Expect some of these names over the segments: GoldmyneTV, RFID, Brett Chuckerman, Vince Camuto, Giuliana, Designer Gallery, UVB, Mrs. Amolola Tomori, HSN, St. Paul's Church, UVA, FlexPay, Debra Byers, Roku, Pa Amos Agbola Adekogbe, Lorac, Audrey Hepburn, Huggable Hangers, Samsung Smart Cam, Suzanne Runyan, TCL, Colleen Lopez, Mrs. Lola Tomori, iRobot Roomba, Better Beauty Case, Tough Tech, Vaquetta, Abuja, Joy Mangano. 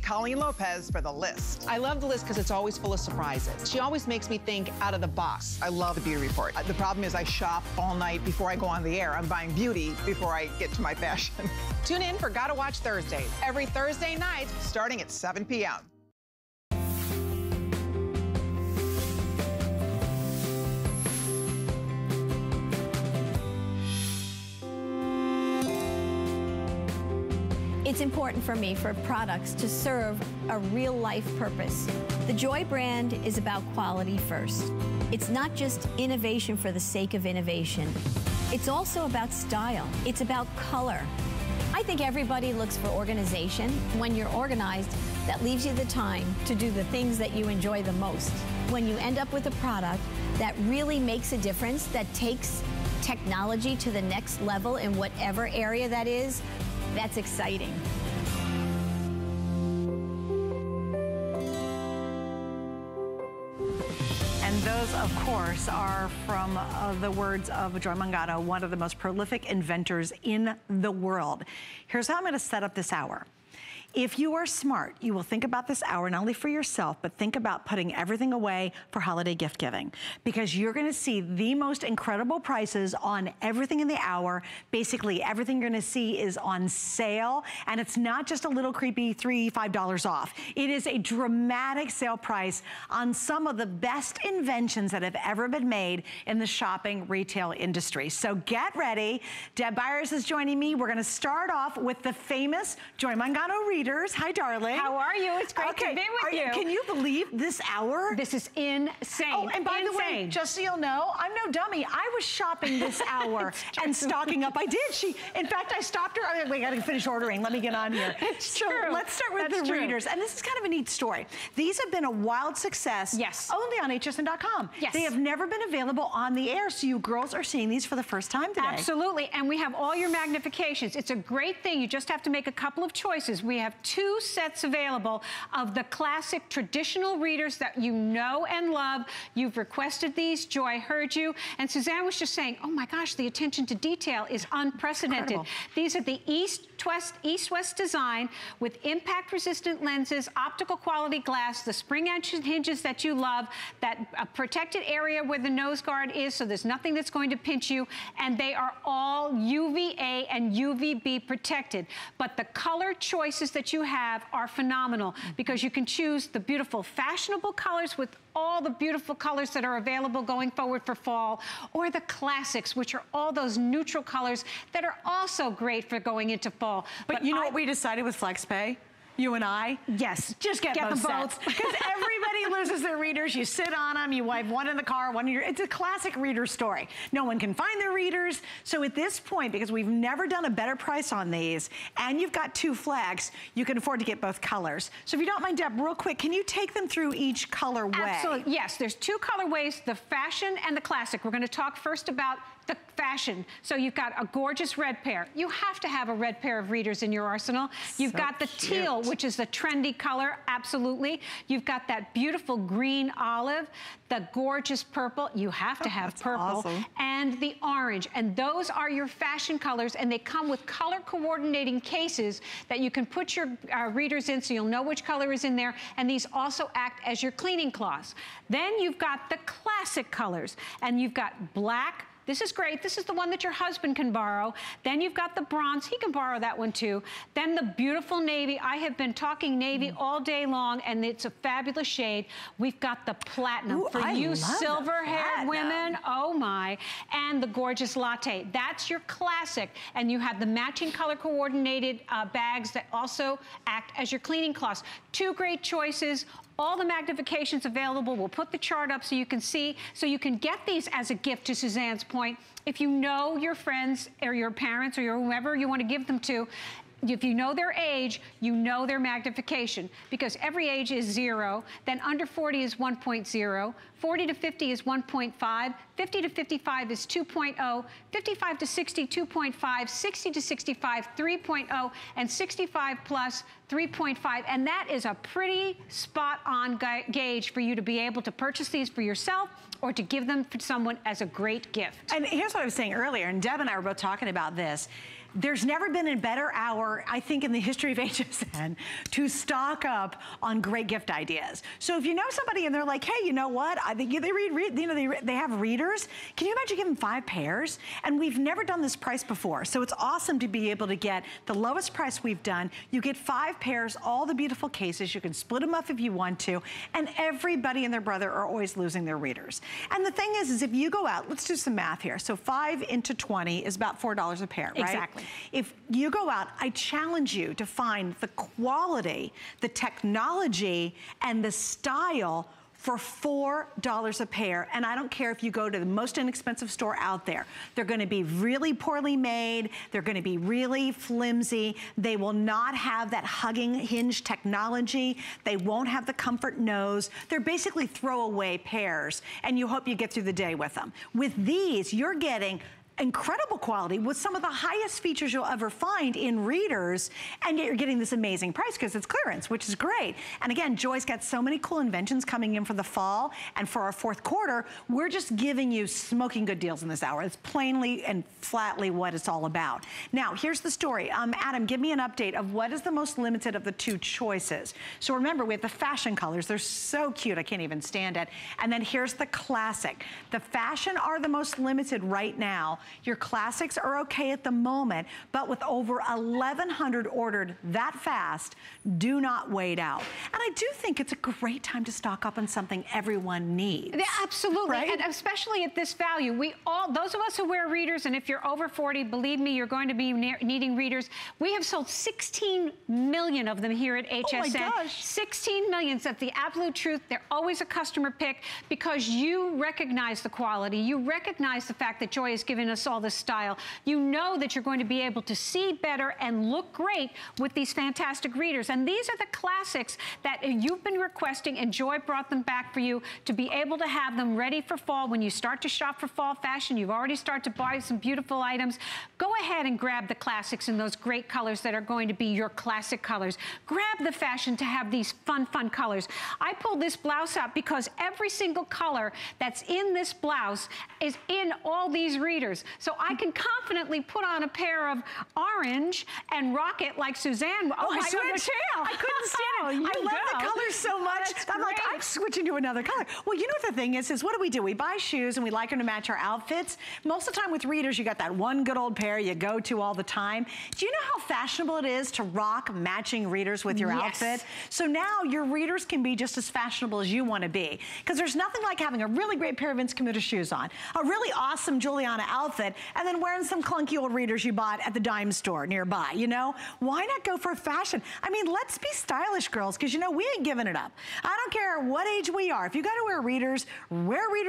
Colleen Lopez for the list. I love the list because it's always full of surprises. She always makes me think out of the box. I love the beauty report. The problem is I shop all night before I go on the air. I'm buying beauty before I get to my fashion. Tune in for Gotta Watch Thursdays every Thursday night starting at 7 p.m. It's important for me for products to serve a real-life purpose. The Joy brand is about quality first. It's not just innovation for the sake of innovation. It's also about style. It's about color. I think everybody looks for organization. When you're organized, that leaves you the time to do the things that you enjoy the most. When you end up with a product that really makes a difference, that takes technology to the next level in whatever area that is, that's exciting. And those, of course, are from the words of Joy Mangano, one of the most prolific inventors in the world. Here's how I'm going to set up this hour. If you are smart, you will think about this hour, not only for yourself, but think about putting everything away for holiday gift giving, because you're gonna see the most incredible prices on everything in the hour. Basically, everything you're gonna see is on sale, and it's not just a little creepy $3, $5 off. It is a dramatic sale price on some of the best inventions that have ever been made in the shopping retail industry. So get ready. Deb Byers is joining me. We're gonna start off with the famous Joy Mangano reading. Hi, darling. How are you? It's great to be with you. Can you believe this hour? This is insane. Oh, and by the way, just so you'll know, I'm no dummy. I was shopping this hour and stocking up. I did. In fact, I stopped her. I was like, wait, I gotta finish ordering. Let me get on here. It's true. Let's start with the readers. And this is kind of a neat story. These have been a wild success. Yes. Only on hsn.com. Yes. They have never been available on the air, so you girls are seeing these for the first time today. Absolutely. And we have all your magnifications. It's a great thing. You just have to make a couple of choices. We have two sets available of the classic traditional readers that you know and love. You've requested these. Joy heard you. And Suzanne was just saying, oh my gosh, the attention to detail is unprecedented. Incredible. These are the East-West design with impact-resistant lenses, optical quality glass, the spring hinges that you love, that protected area where the nose guard is, so there's nothing that's going to pinch you, and they are all UVA and UVB protected. But the color choices that you have are phenomenal because you can choose the beautiful fashionable colors with all the beautiful colors that are available going forward for fall, or the classics, which are all those neutral colors that are also great for going into fall. But you know what we decided with FlexPay? You and I? Yes. Just get them both. Because everybody loses their readers. You sit on them. You wipe one in the car, one in your... It's a classic reader story. No one can find their readers. So at this point, because we've never done a better price on these, and you've got two flags, you can afford to get both colors. So if you don't mind, Deb, real quick, can you take them through each colorway? Absolutely. Yes. There's two colorways, the fashion and the classic. We're going to talk first about the fashion. So you've got a gorgeous red pair. You have to have a red pair of readers in your arsenal. You've got the teal, which is the trendy color, absolutely. You've got that beautiful green olive, the gorgeous purple. You have to have purple. Awesome. And the orange. And those are your fashion colors, and they come with color coordinating cases that you can put your readers in so you'll know which color is in there. And these also act as your cleaning cloths. Then you've got the classic colors, and you've got black. This is great. This is the one that your husband can borrow. Then you've got the bronze. He can borrow that one too. Then the beautiful navy. I have been talking navy all day long, and it's a fabulous shade. We've got the platinum. Ooh, for you silver-haired women. Oh my. And the gorgeous latte. That's your classic. And you have the matching color-coordinated bags that also act as your cleaning cloths. Two great choices. All the magnifications available. We'll put the chart up so you can see. So you can get these as a gift, to Suzanne's point. If you know your friends or your parents or your whoever you want to give them to, if you know their age, you know their magnification, because every age is 0, then under 40 is 1.0, 40 to 50 is 1.5, 50 to 55 is 2.0, 55 to 60, 2.5, 60 to 65, 3.0, and 65 plus, 3.5. And that is a pretty spot-on gauge for you to be able to purchase these for yourself or to give them to someone as a great gift. And here's what I was saying earlier, and Deb and I were both talking about this. There's never been a better hour, I think, in the history of HSN to stock up on great gift ideas. So if you know somebody and they're like, hey, you know what? I think they read, you know, they have readers. Can you imagine giving 5 pairs? And we've never done this price before. So it's awesome to be able to get the lowest price we've done. You get 5 pairs, all the beautiful cases. You can split them up if you want to. And everybody and their brother are always losing their readers. And the thing is if you go out, let's do some math here. So 5 into 20 is about $4 a pair, right? Exactly. If you go out, I challenge you to find the quality, the technology, and the style for $4 a pair. And I don't care if you go to the most inexpensive store out there. They're gonna be really poorly made. They're gonna be really flimsy. They will not have that hugging hinge technology. They won't have the comfort nose. They're basically throwaway pairs, and you hope you get through the day with them. With these, you're getting incredible quality with some of the highest features you'll ever find in readers, and yet you're getting this amazing price because it's clearance, which is great. And again, Joy's got so many cool inventions coming in for the fall and for our fourth quarter. We're just giving you smoking good deals in this hour. It's plainly and flatly what it's all about. Now, here's the story. Adam, give me an update of what is the most limited of the two choices. So remember, we have the fashion colors. They're so cute. I can't even stand it. And then here's the classic. The fashion are the most limited right now. Your classics are okay at the moment, but with over 1,100 ordered that fast, do not wait out. And I do think it's a great time to stock up on something everyone needs. Yeah, absolutely, right? And especially at this value. We all, those of us who wear readers, and if you're over 40, believe me, you're going to be needing readers. We have sold 16 million of them here at HSN. Oh my gosh. 16 million, that's the absolute truth. They're always a customer pick because you recognize the quality. You recognize the fact that Joy has given us all this style. You know that you're going to be able to see better and look great with these fantastic readers. And these are the classics that you've been requesting, and Joy brought them back for you to be able to have them ready for fall. When you start to shop for fall fashion, you've already started to buy some beautiful items. Go ahead and grab the classics in those great colors that are going to be your classic colors. Grab the fashion to have these fun colors. I pulled this blouse out because every single color that's in this blouse is in all these readers. So I can confidently put on a pair of orange and rock it like Suzanne. Oh, I swear to you, I couldn't stand it. You I go. Love the colors so much. Oh, I'm like, I'm switching to another color. Well, you know what the thing is what do? We buy shoes and we like them to match our outfits. Most of the time with readers, you got that one good old pair you go to all the time. Do you know how fashionable it is to rock matching readers with your outfit? So now your readers can be just as fashionable as you want to be. Because there's nothing like having a really great pair of Vince Camuto shoes on, a really awesome Giuliana outfit, and then wearing some clunky old readers you bought at the dime store nearby, you know? Why not go for fashion? I mean, let's be stylish, girls, because, you know, we ain't giving it up. I don't care what age we are. If you got to wear readers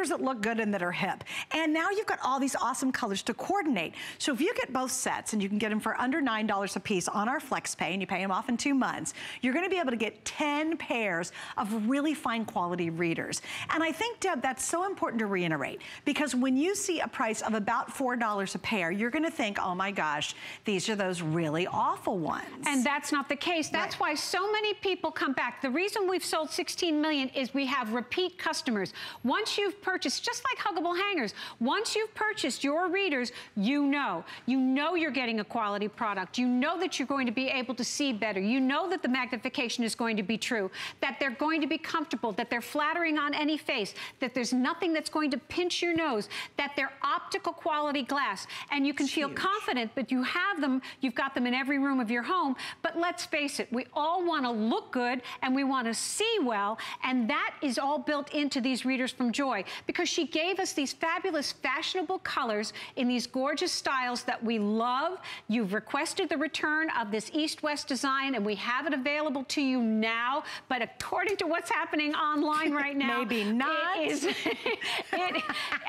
that look good and that are hip. And now you've got all these awesome colors to coordinate. So if you get both sets, and you can get them for under $9 a piece on our FlexPay, and you pay them off in 2 months, you're going to be able to get 10 pairs of really fine quality readers. And I think, Deb, that's so important to reiterate, because when you see a price of about $4 a pair, you're going to think, oh my gosh, these are those really awful ones. And that's not the case. That's why so many people come back. The reason we've sold 16 million is we have repeat customers. Once you've purchased, just like Huggable Hangers, once you've purchased your readers, you know you're getting a quality product. You know that you're going to be able to see better. You know that the magnification is going to be true, that they're going to be comfortable, that they're flattering on any face, that there's nothing that's going to pinch your nose, that they're optical quality glass, and you can feel confident that you have them, you've got them in every room of your home. But let's face it, we all want to look good and we want to see well, and that is all built into these readers from Joy, because she gave us these fabulous fashionable colors in these gorgeous styles that we love. You've requested the return of this East-West design, and we have it available to you now, but according to what's happening online right now, maybe not. It is,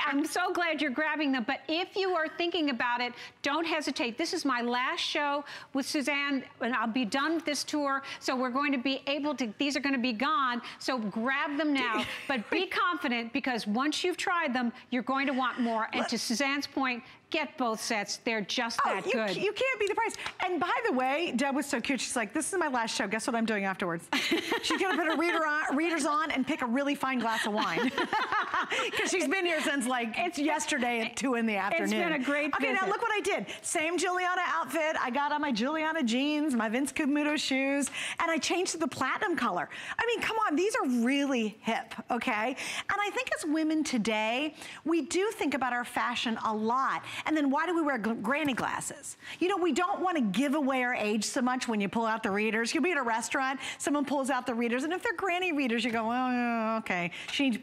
I'm so glad you're grabbing them, but if you are thinking about it, don't hesitate. This is my last show with Suzanne, and I'll be done with this tour, so we're going to be able to, these are going to be gone, so grab them now. But be confident, because once you've tried them, you're going to want more. And to Suzanne's point, Get both sets. They're just that good. You can't beat the price. And by the way, Deb was so cute. She's like, this is my last show. Guess what I'm doing afterwards? She's going to put her readers on and pick a really fine glass of wine. Because she's been here since like yesterday at 2 in the afternoon. It's been a great visit. Now look what I did. Same Giuliana outfit. I got on my Giuliana jeans, my Vince Camuto shoes, and I changed to the platinum color. I mean, come on. These are really hip, okay? And I think as women today, we do think about our fashion a lot. And then why do we wear granny glasses? You know, we don't want to give away our age so much when you pull out the readers. You'll be at a restaurant, someone pulls out the readers, and if they're granny readers, you go, oh, okay.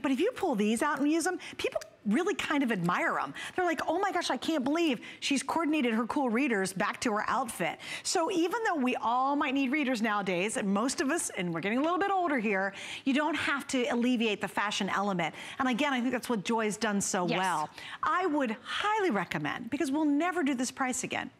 But if you pull these out and use them, people really kind of admire them. They're like, oh my gosh, I can't believe she's coordinated her cool readers back to her outfit. So even though we all might need readers nowadays, and most of us, and we're getting a little bit older here, you don't have to alleviate the fashion element. And again, I think that's what Joy's done so well. I would highly recommend, because we'll never do this price again.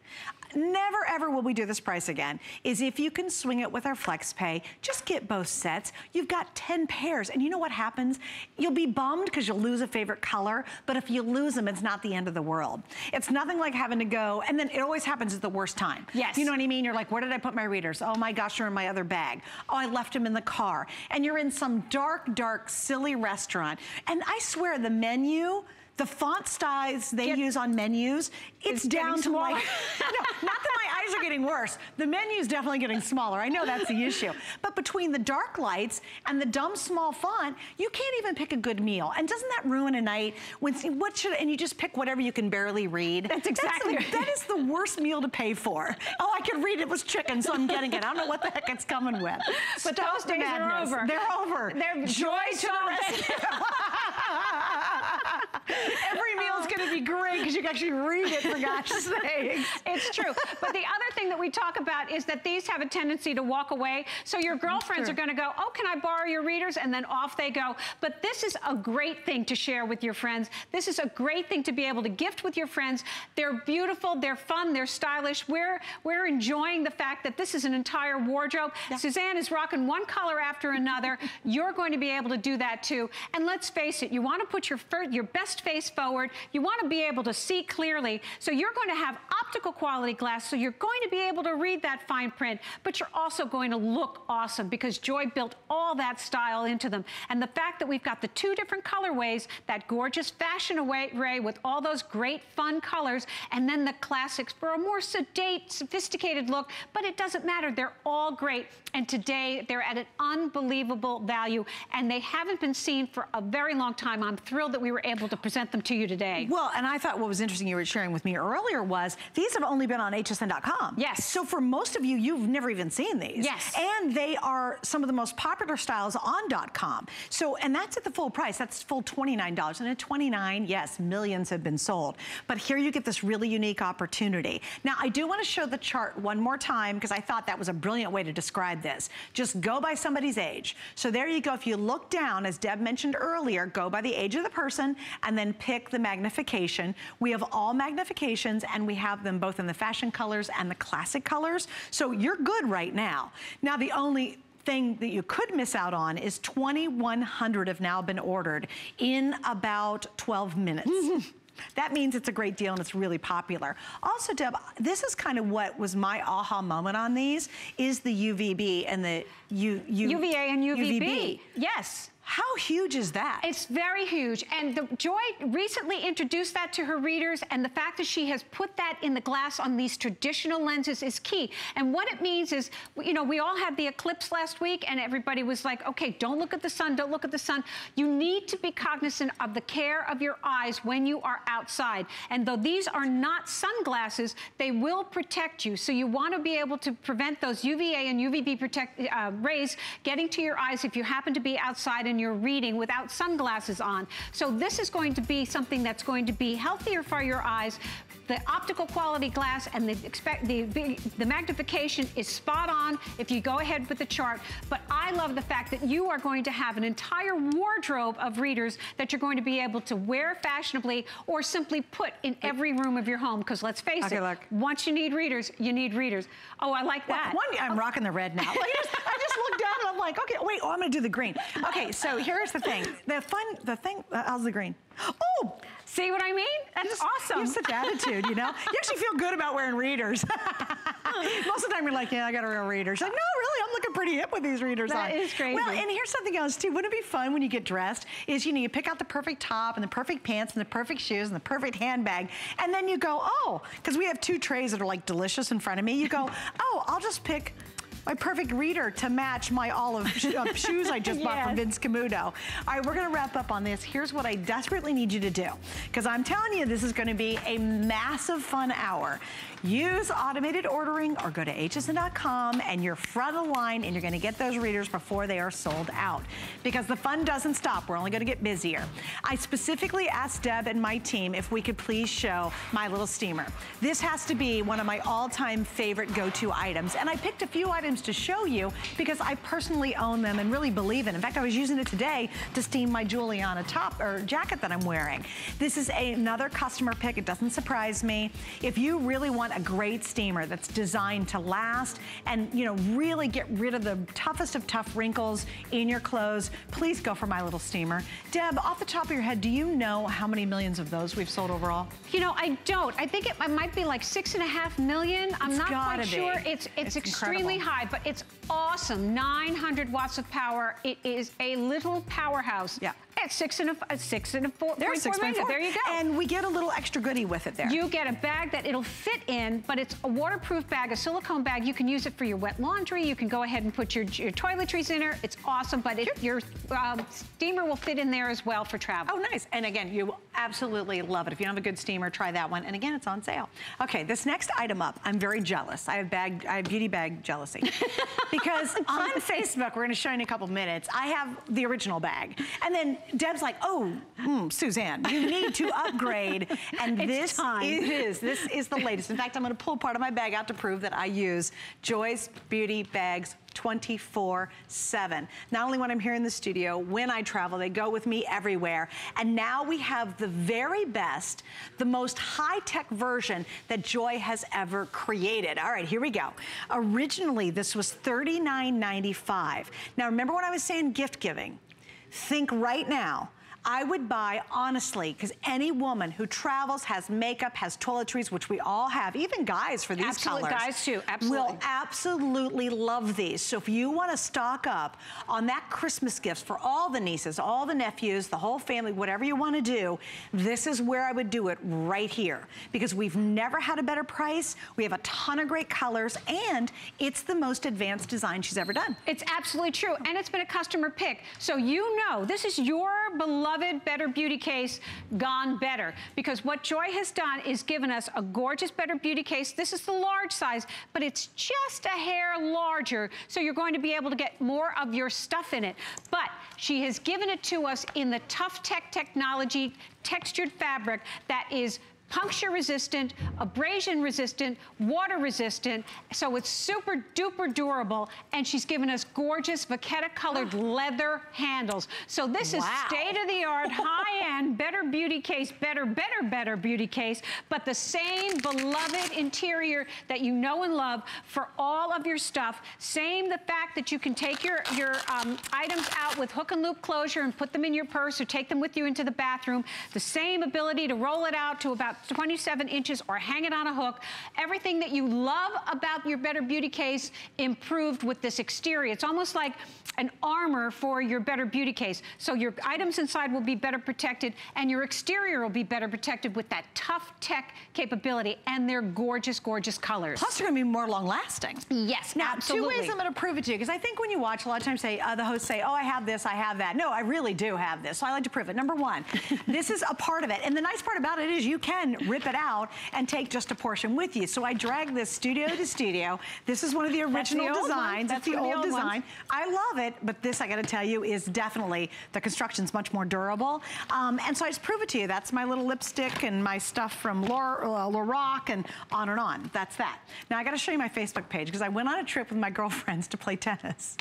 Never ever will we do this price again, is if you can swing it with our FlexPay, just get both sets. You've got 10 pairs, and you know what happens? You'll be bummed because you'll lose a favorite color, but if you lose them, it's not the end of the world. It's nothing like having to go, and then it always happens at the worst time. Yes. You know what I mean? You're like, where did I put my readers? Oh my gosh, they're in my other bag. Oh, I left them in the car. And you're in some dark, dark, silly restaurant. And I swear, the menu, the font size they use on menus, it's down to like, no, not that my eyes are getting worse. The menu's definitely getting smaller. I know that's the issue. But between the dark lights and the dumb small font, you can't even pick a good meal. And doesn't that ruin a night? When, what should, and you just pick whatever you can barely read. That's exactly right. That is the worst meal to pay for. Oh, I could read it was chicken, so I'm getting it. I don't know what the heck it's coming with. But those days are over. They're over. They're joy to the rescue. Every meal is going to be great because you can actually read it, for gosh sakes. It's true. But the other thing that we talk about is that these have a tendency to walk away. So your girlfriends are going to go, oh, can I borrow your readers? And then off they go. But this is a great thing to share with your friends. This is a great thing to be able to gift with your friends. They're beautiful. They're fun. They're stylish. We're enjoying the fact that this is an entire wardrobe. Yeah. Suzanne is rocking one color after another. You're going to be able to do that too. And let's face it, you want to put your best face forward. You want to be able to see clearly. So you're going to have optical quality glass, so you're going to be able to read that fine print, but you're also going to look awesome because Joy built all that style into them. And the fact that we've got the two different colorways, that gorgeous fashion array with all those great fun colors, and then the classics for a more sedate, sophisticated look, but it doesn't matter. They're all great. And today they're at an unbelievable value, and they haven't been seen for a very long time. I'm thrilled that we were able to present them to you today. Well, and I thought what was interesting you were sharing with me earlier was these have only been on hsn.com. Yes. So for most of you, you've never even seen these. Yes. And they are some of the most popular styles on .com. So, and that's at the full price. That's full $29. And at $29, yes, millions have been sold. But here you get this really unique opportunity. Now, I do want to show the chart one more time because I thought that was a brilliant way to describe this. Just go by somebody's age. So there you go. If you look down, as Deb mentioned earlier, go by the age of the person and then pick the magnification. We have all magnifications, and we have them both in the fashion colors and the classic colors. So you're good right now. Now, the only thing that you could miss out on is 2,100 have now been ordered in about 12 minutes. That means it's a great deal and it's really popular. Also, Deb, this is kind of what was my aha moment on these, is the UVB and the UVA and UVB. Yes. How huge is that? It's very huge. And Joy recently introduced that to her readers, and the fact that she has put that in the glass on these traditional lenses is key. And what it means is, you know, we all had the eclipse last week, and everybody was like, okay, don't look at the sun, don't look at the sun. You need to be cognizant of the care of your eyes when you are outside. And though these are not sunglasses, they will protect you. So you want to be able to prevent those UVA and UVB rays getting to your eyes if you happen to be outside and you're reading without sunglasses on. So this is going to be something that's going to be healthier for your eyes. The optical quality glass and the magnification is spot on if you go ahead with the chart. But I love the fact that you are going to have an entire wardrobe of readers that you're going to be able to wear fashionably or simply put in every room of your home. Because let's face it, look. Once you need readers, you need readers. Oh, I like that. One, I'm rocking the red now. Like, I just looked down and I'm like, okay, wait, oh, I'm going to do the green. Okay, so here's the thing. The thing, how's the green? Oh, See what I mean? That's just awesome. It's that attitude, you know? You actually feel good about wearing readers. Most of the time you're like, yeah, I got to wear readers. Like, no, really, I'm looking pretty hip with these readers on. That is crazy. Well, and here's something else too. Wouldn't it be fun when you get dressed is, you know, you pick out the perfect top and the perfect pants and the perfect shoes and the perfect handbag. And then you go, oh, because we have two trays that are like delicious in front of me. You go, oh, I'll just pick my perfect reader to match my olive shoes I just bought from Vince Camuto. All right, we're gonna wrap up on this. Here's what I desperately need you to do, because I'm telling you, this is gonna be a massive fun hour. Use automated ordering or go to hsn.com and you're front of the line and you're gonna get those readers before they are sold out. Because the fun doesn't stop, we're only gonna get busier. I specifically asked Deb and my team if we could please show my little steamer. This has to be one of my all-time favorite go-to items. And I picked a few items to show you because I personally own them and really believe in. In fact, I was using it today to steam my Giuliana top or jacket that I'm wearing. This is another customer pick, it doesn't surprise me. If you really want a great steamer that's designed to last and, you know, really get rid of the toughest of tough wrinkles in your clothes, please go for my little steamer. Deb, off the top of your head, do you know how many millions of those we've sold overall? You know, I don't. I think it might be like 6.5 million. I'm not quite sure. It's extremely high, but it's awesome. 900 watts of power. It is a little powerhouse. Yeah. At 6.4 million. There you go. And we get a little extra goodie with it there. You get a bag that it'll fit in, but it's a waterproof bag, a silicone bag. You can use it for your wet laundry. You can go ahead and put your toiletries in there. It's awesome, but it, your steamer will fit in there as well for travel. Oh, nice. And again, you will absolutely love it. If you don't have a good steamer, try that one. And again, it's on sale. Okay, this next item up, I'm very jealous. I have beauty bag jealousy. Because on Facebook, we're going to show you in a couple minutes, I have the original bag. And then Deb's like, oh, Suzanne, you need to upgrade. And this is the latest. In fact, I'm going to pull part of my bag out to prove that I use Joy's Beauty Bags 24/7. Not only when I'm here in the studio, when I travel, they go with me everywhere. And now we have the very best, the most high-tech version that Joy has ever created. All right, here we go. Originally, this was $39.95. Now, remember what I was saying, gift giving. Think right now. I would buy, honestly, because any woman who travels, has makeup, has toiletries, which we all have, even guys for these colors. Guys too, absolutely. Will absolutely love these. So if you want to stock up on that Christmas gifts for all the nieces, all the nephews, the whole family, whatever you want to do, this is where I would do it, right here. Because we've never had a better price, we have a ton of great colors, and it's the most advanced design she's ever done. It's absolutely true, and it's been a customer pick. So you know, this is your beloved Better Beauty Case gone better, because what Joy has done is given us a gorgeous Better Beauty Case. This is the large size, but it's just a hair larger, so you're going to be able to get more of your stuff in it. But she has given it to us in the Tough Tech technology textured fabric that is puncture resistant, abrasion resistant, water resistant, so it's super duper durable, and she's given us gorgeous vaquetta colored leather handles. So this is state of the art, high end, Better Beauty Case, better beauty case, but the same beloved interior that you know and love for all of your stuff. Same the fact that you can take your items out with hook and loop closure and put them in your purse or take them with you into the bathroom. The same ability to roll it out to about 27 inches or hang it on a hook. Everything that you love about your Better Beauty Case improved with this exterior. It's almost like an armor for your Better Beauty Case. So your items inside will be better protected and your exterior will be better protected with that Tough Tech capability, and they're gorgeous, gorgeous colors. Plus they're gonna be more long lasting. Yes, now, absolutely. 2 ways I'm gonna prove it to you, because I think when you watch, a lot of times the hosts say, oh, I have this, I have that. No, I really do have this, so I like to prove it. Number 1, this is a part of it. And the nice part about it is you can rip it out and take just a portion with you. So I drag this studio to studio. This is one of the original designs. That's the old design. I love it, but this, I gotta tell you, is definitely, the construction's much more durable. And so I just prove it to you. That's my little lipstick and my stuff from Lorac and on. That's that. Now I gotta show you my Facebook page, because I went on a trip with my girlfriends to play tennis.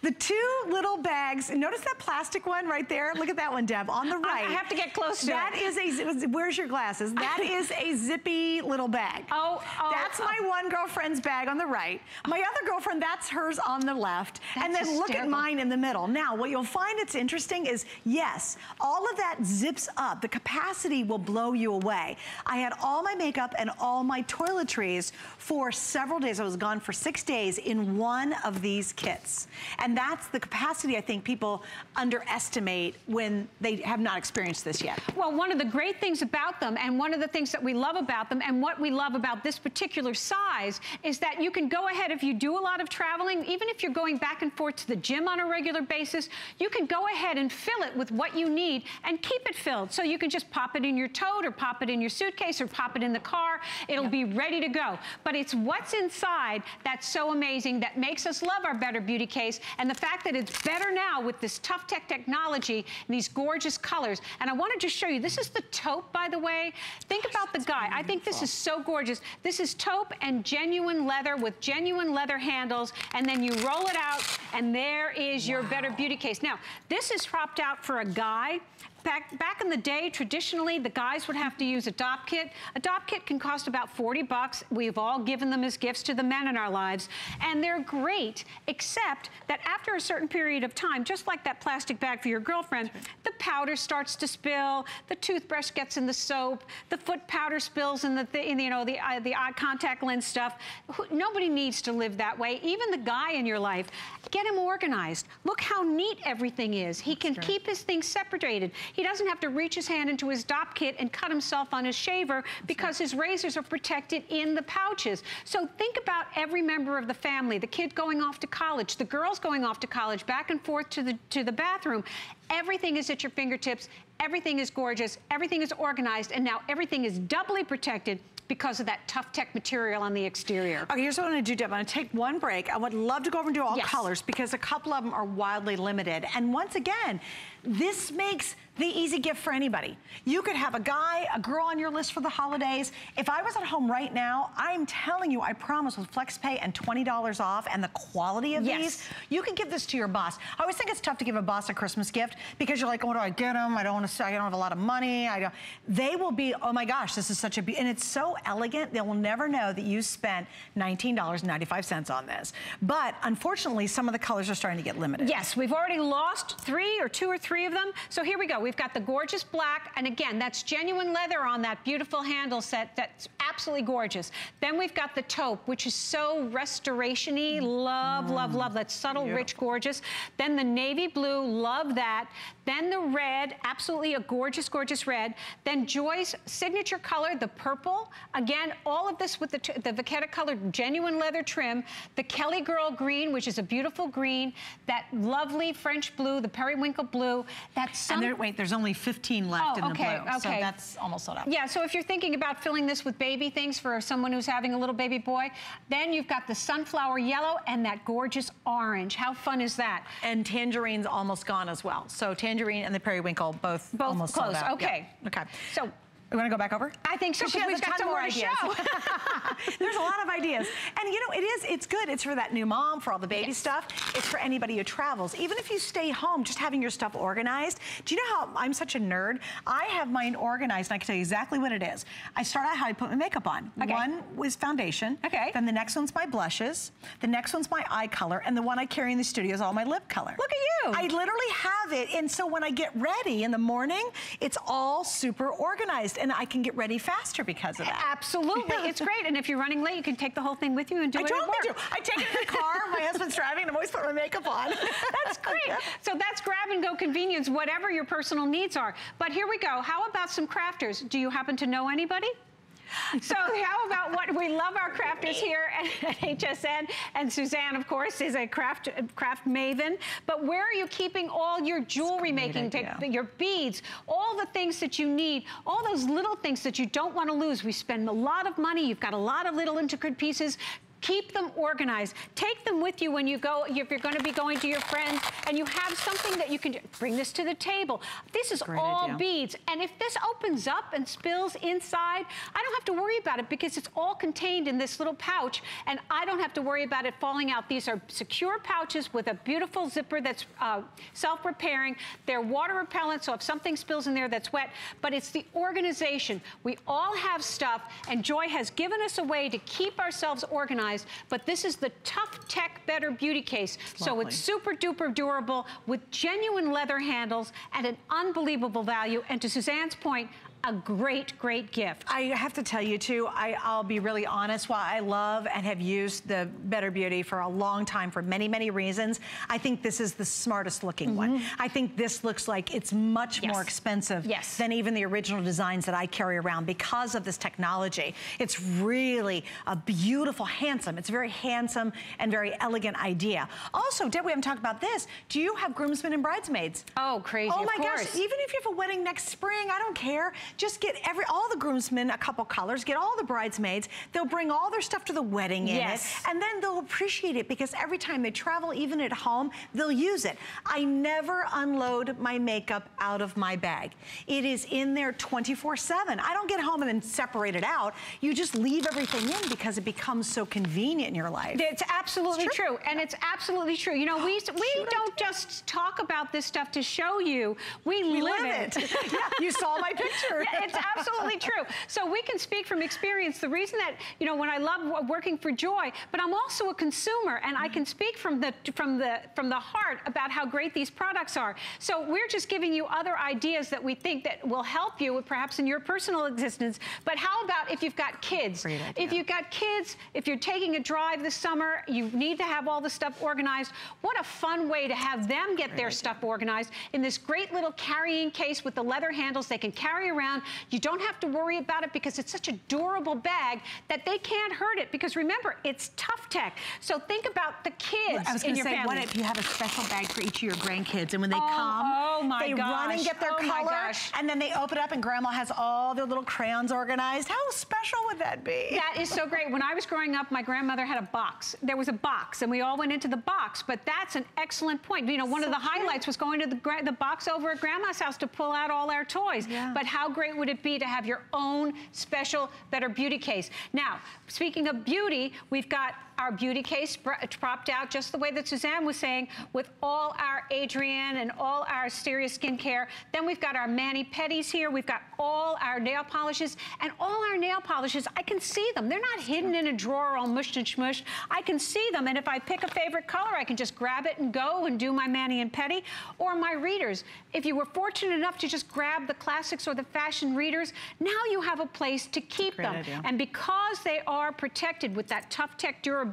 The 2 little bags, notice that plastic one right there? Look at that one, Deb, on the right. I have to get close to it. That is, where's your glasses? That is a zippy little bag. Oh, that's my one girlfriend's bag on the right. My other girlfriend, that's hers on the left. And then hysterical. Look at mine in the middle. Now, what you'll find it's interesting is, yes, all of that zips up. The capacity will blow you away. I had all my makeup and all my toiletries for several days. I was gone for 6 days in one of these kits. And that's the capacity I think people underestimate when they have not experienced this yet. Well, one of the great things about them, and one of the things that we love about them, and what we love about this particular size, is that you can go ahead, if you do a lot of traveling, even if you're going back and forth to the gym on a regular basis, you can go ahead and fill it with what you need and keep it filled. So you can just pop it in your tote, or pop it in your suitcase, or pop it in the car. It'll be ready to go. But it's what's inside that's so amazing, that makes us love our Better Beauty Case, and the fact that it's better now with this Tough Tech technology and these gorgeous colors. And I wanted to show you, this is the taupe, by the way. Think about the guy. I think this is so gorgeous. This is taupe and genuine leather with genuine leather handles, and then you roll it out, and there is your Better Beauty Case. Now, this is propped out for a guy. Back in the day, traditionally, the guys would have to use a DOP kit. A DOP kit can cost about 40 bucks. We've all given them as gifts to the men in our lives. And they're great, except that after a certain period of time, just like that plastic bag for your girlfriend, the powder starts to spill, the toothbrush gets in the soap, the foot powder spills in the eye contact lens stuff. Nobody needs to live that way. Even the guy in your life, get him organized. Look how neat everything is. He can keep his things separated. He doesn't have to reach his hand into his DOP kit and cut himself on his shaver because his razors are protected in the pouches. So think about every member of the family, the kid going off to college, the girls going off to college, back and forth to the bathroom. Everything is at your fingertips. Everything is gorgeous. Everything is organized. And now everything is doubly protected because of that Tough Tech material on the exterior. Okay, here's what I'm gonna do, Deb. I'm gonna take one break. I would love to go over and do all colors because a couple of them are wildly limited. And once again, this makes the easy gift for anybody. You could have a guy, a girl on your list for the holidays. If I was at home right now, I'm telling you, I promise with FlexPay and $20 off and the quality of these, you can give this to your boss. I always think it's tough to give a boss a Christmas gift because you're like, oh, what do I get them? I don't have a lot of money. They will be, oh my gosh, this is such a, and it's so elegant, they will never know that you spent $19.95 on this. But unfortunately, some of the colors are starting to get limited. Yes, we've already lost two or three of them. So here we go. We've got the gorgeous black, and again, that's genuine leather on that beautiful handle set. That's absolutely gorgeous. Then we've got the taupe, which is so restoration-y. Love that subtle, rich, gorgeous. Then the navy blue, love that. Then the red, absolutely a gorgeous, gorgeous red. Then Joy's signature color, the purple. Again, all of this with the Vaquetta colored genuine leather trim. The Kelly Girl green, which is a beautiful green. That lovely French blue, the periwinkle blue. That's some... there's only 15 left in the blue, so that's almost sold out. Yeah, so if you're thinking about filling this with baby things for someone who's having a little baby boy, then you've got the sunflower yellow and that gorgeous orange. How fun is that? And tangerine's almost gone as well. So tangerine and the periwinkle, both almost sold out. Okay. Yeah. Okay. So... you want to go back over? I think so, because we've got some more ideas. There's a lot of ideas. And you know, it's good. It's for that new mom, for all the baby stuff. It's for anybody who travels. Even if you stay home, just having your stuff organized. Do you know how I'm such a nerd? I have mine organized, and I can tell you exactly what it is. I start out how I put my makeup on. Okay. One was foundation. Okay. Then the next one's my blushes. The next one's my eye color. And the one I carry in the studio is all my lip color. Look at you. I literally have it. And so when I get ready in the morning, it's all super organized. And I can get ready faster because of that. Absolutely. It's great. And if you're running late, you can take the whole thing with you and do it at work. I take it in the car. My husband's driving, and I'm always putting my makeup on. That's great. So that's grab-and-go convenience, whatever your personal needs are. But here we go. How about some crafters? Do you happen to know anybody? So how about what we love our crafters here at HSN, and Suzanne, of course, is a craft maven. But where are you keeping all your jewelry making, your beads, all the things that you need, all those little things that you don't want to lose? We spend a lot of money. You've got a lot of little intricate pieces. Keep them organized. Take them with you when you go, if you're going to be going to your friends. and you have something that you can bring this to the table. This is all beads, and if this opens up and spills inside, I don't have to worry about it because it's all contained in this little pouch, and I don't have to worry about it falling out. These are secure pouches with a beautiful zipper that's self-repairing. They're water repellent, so if something spills in there that's wet, but it's the organization. We all have stuff, and Joy has given us a way to keep ourselves organized, but this is the Tough Tech Better Beauty Case. So it's super duper durable with genuine leather handles at an unbelievable value, and to Suzanne's point, a great, great gift. I have to tell you too, I'll be really honest, while I love and have used the Better Beauty for a long time for many, many reasons, I think this is the smartest looking one. I think this looks like it's much more expensive than even the original designs that I carry around because of this technology. It's really a beautiful, handsome, it's a very handsome and very elegant idea. Also, Deb, we haven't talked about this. Do you have groomsmen and bridesmaids? Oh, crazy, oh my gosh, even if you have a wedding next spring, I don't care. Just get all the groomsmen a couple colors, get all the bridesmaids, they'll bring all their stuff to the wedding in it, and then they'll appreciate it because every time they travel, even at home, they'll use it. I never unload my makeup out of my bag. It is in there 24/7. I don't get home and then separate it out. You just leave everything in because it becomes so convenient in your life. It's absolutely true, and it's absolutely true. You know, we don't just talk about this stuff to show you, we live it. Yeah, you saw my picture. Yeah, it's absolutely true. So we can speak from experience. The reason that, you know, when I love working for Joy, but I'm also a consumer, and I can speak from the heart about how great these products are. So we're just giving you other ideas that we think that will help you with perhaps in your personal existence. But how about if you've got kids? If you've got kids, if you're taking a drive this summer, you need to have all the stuff organized. What a fun way to have them get their stuff organized in this great little carrying case with the leather handles they can carry around. You don't have to worry about it because it's such a durable bag that they can't hurt it, because remember, it's Tough Tech. So think about the kids in your family. What if you have a special bag for each of your grandkids, and when they come, they run and get their color, and then they open up and grandma has all their little crayons organized. How special would that be? That is so great. When I was growing up, my grandmother had a box. There was a box, and we all went into the box, but that's an excellent point. You know, one of the highlights was going to the box over at grandma's house to pull out all our toys. Yeah. But how great would it be to have your own special Better Beauty Case? Now, speaking of beauty, we've got our beauty case propped out just the way that Suzanne was saying, with all our Adrienne and all our serious skincare. Then we've got our mani-pedis here. We've got all our nail polishes, and all our nail polishes, I can see them. They're not hidden in a drawer all mushed and smushed. I can see them, and if I pick a favorite color, I can just grab it and go and do my mani and pedi, or my readers. If you were fortunate enough to just grab the classics or the fashion readers, now you have a place to keep them. And because they are protected with that Tough Tech durability,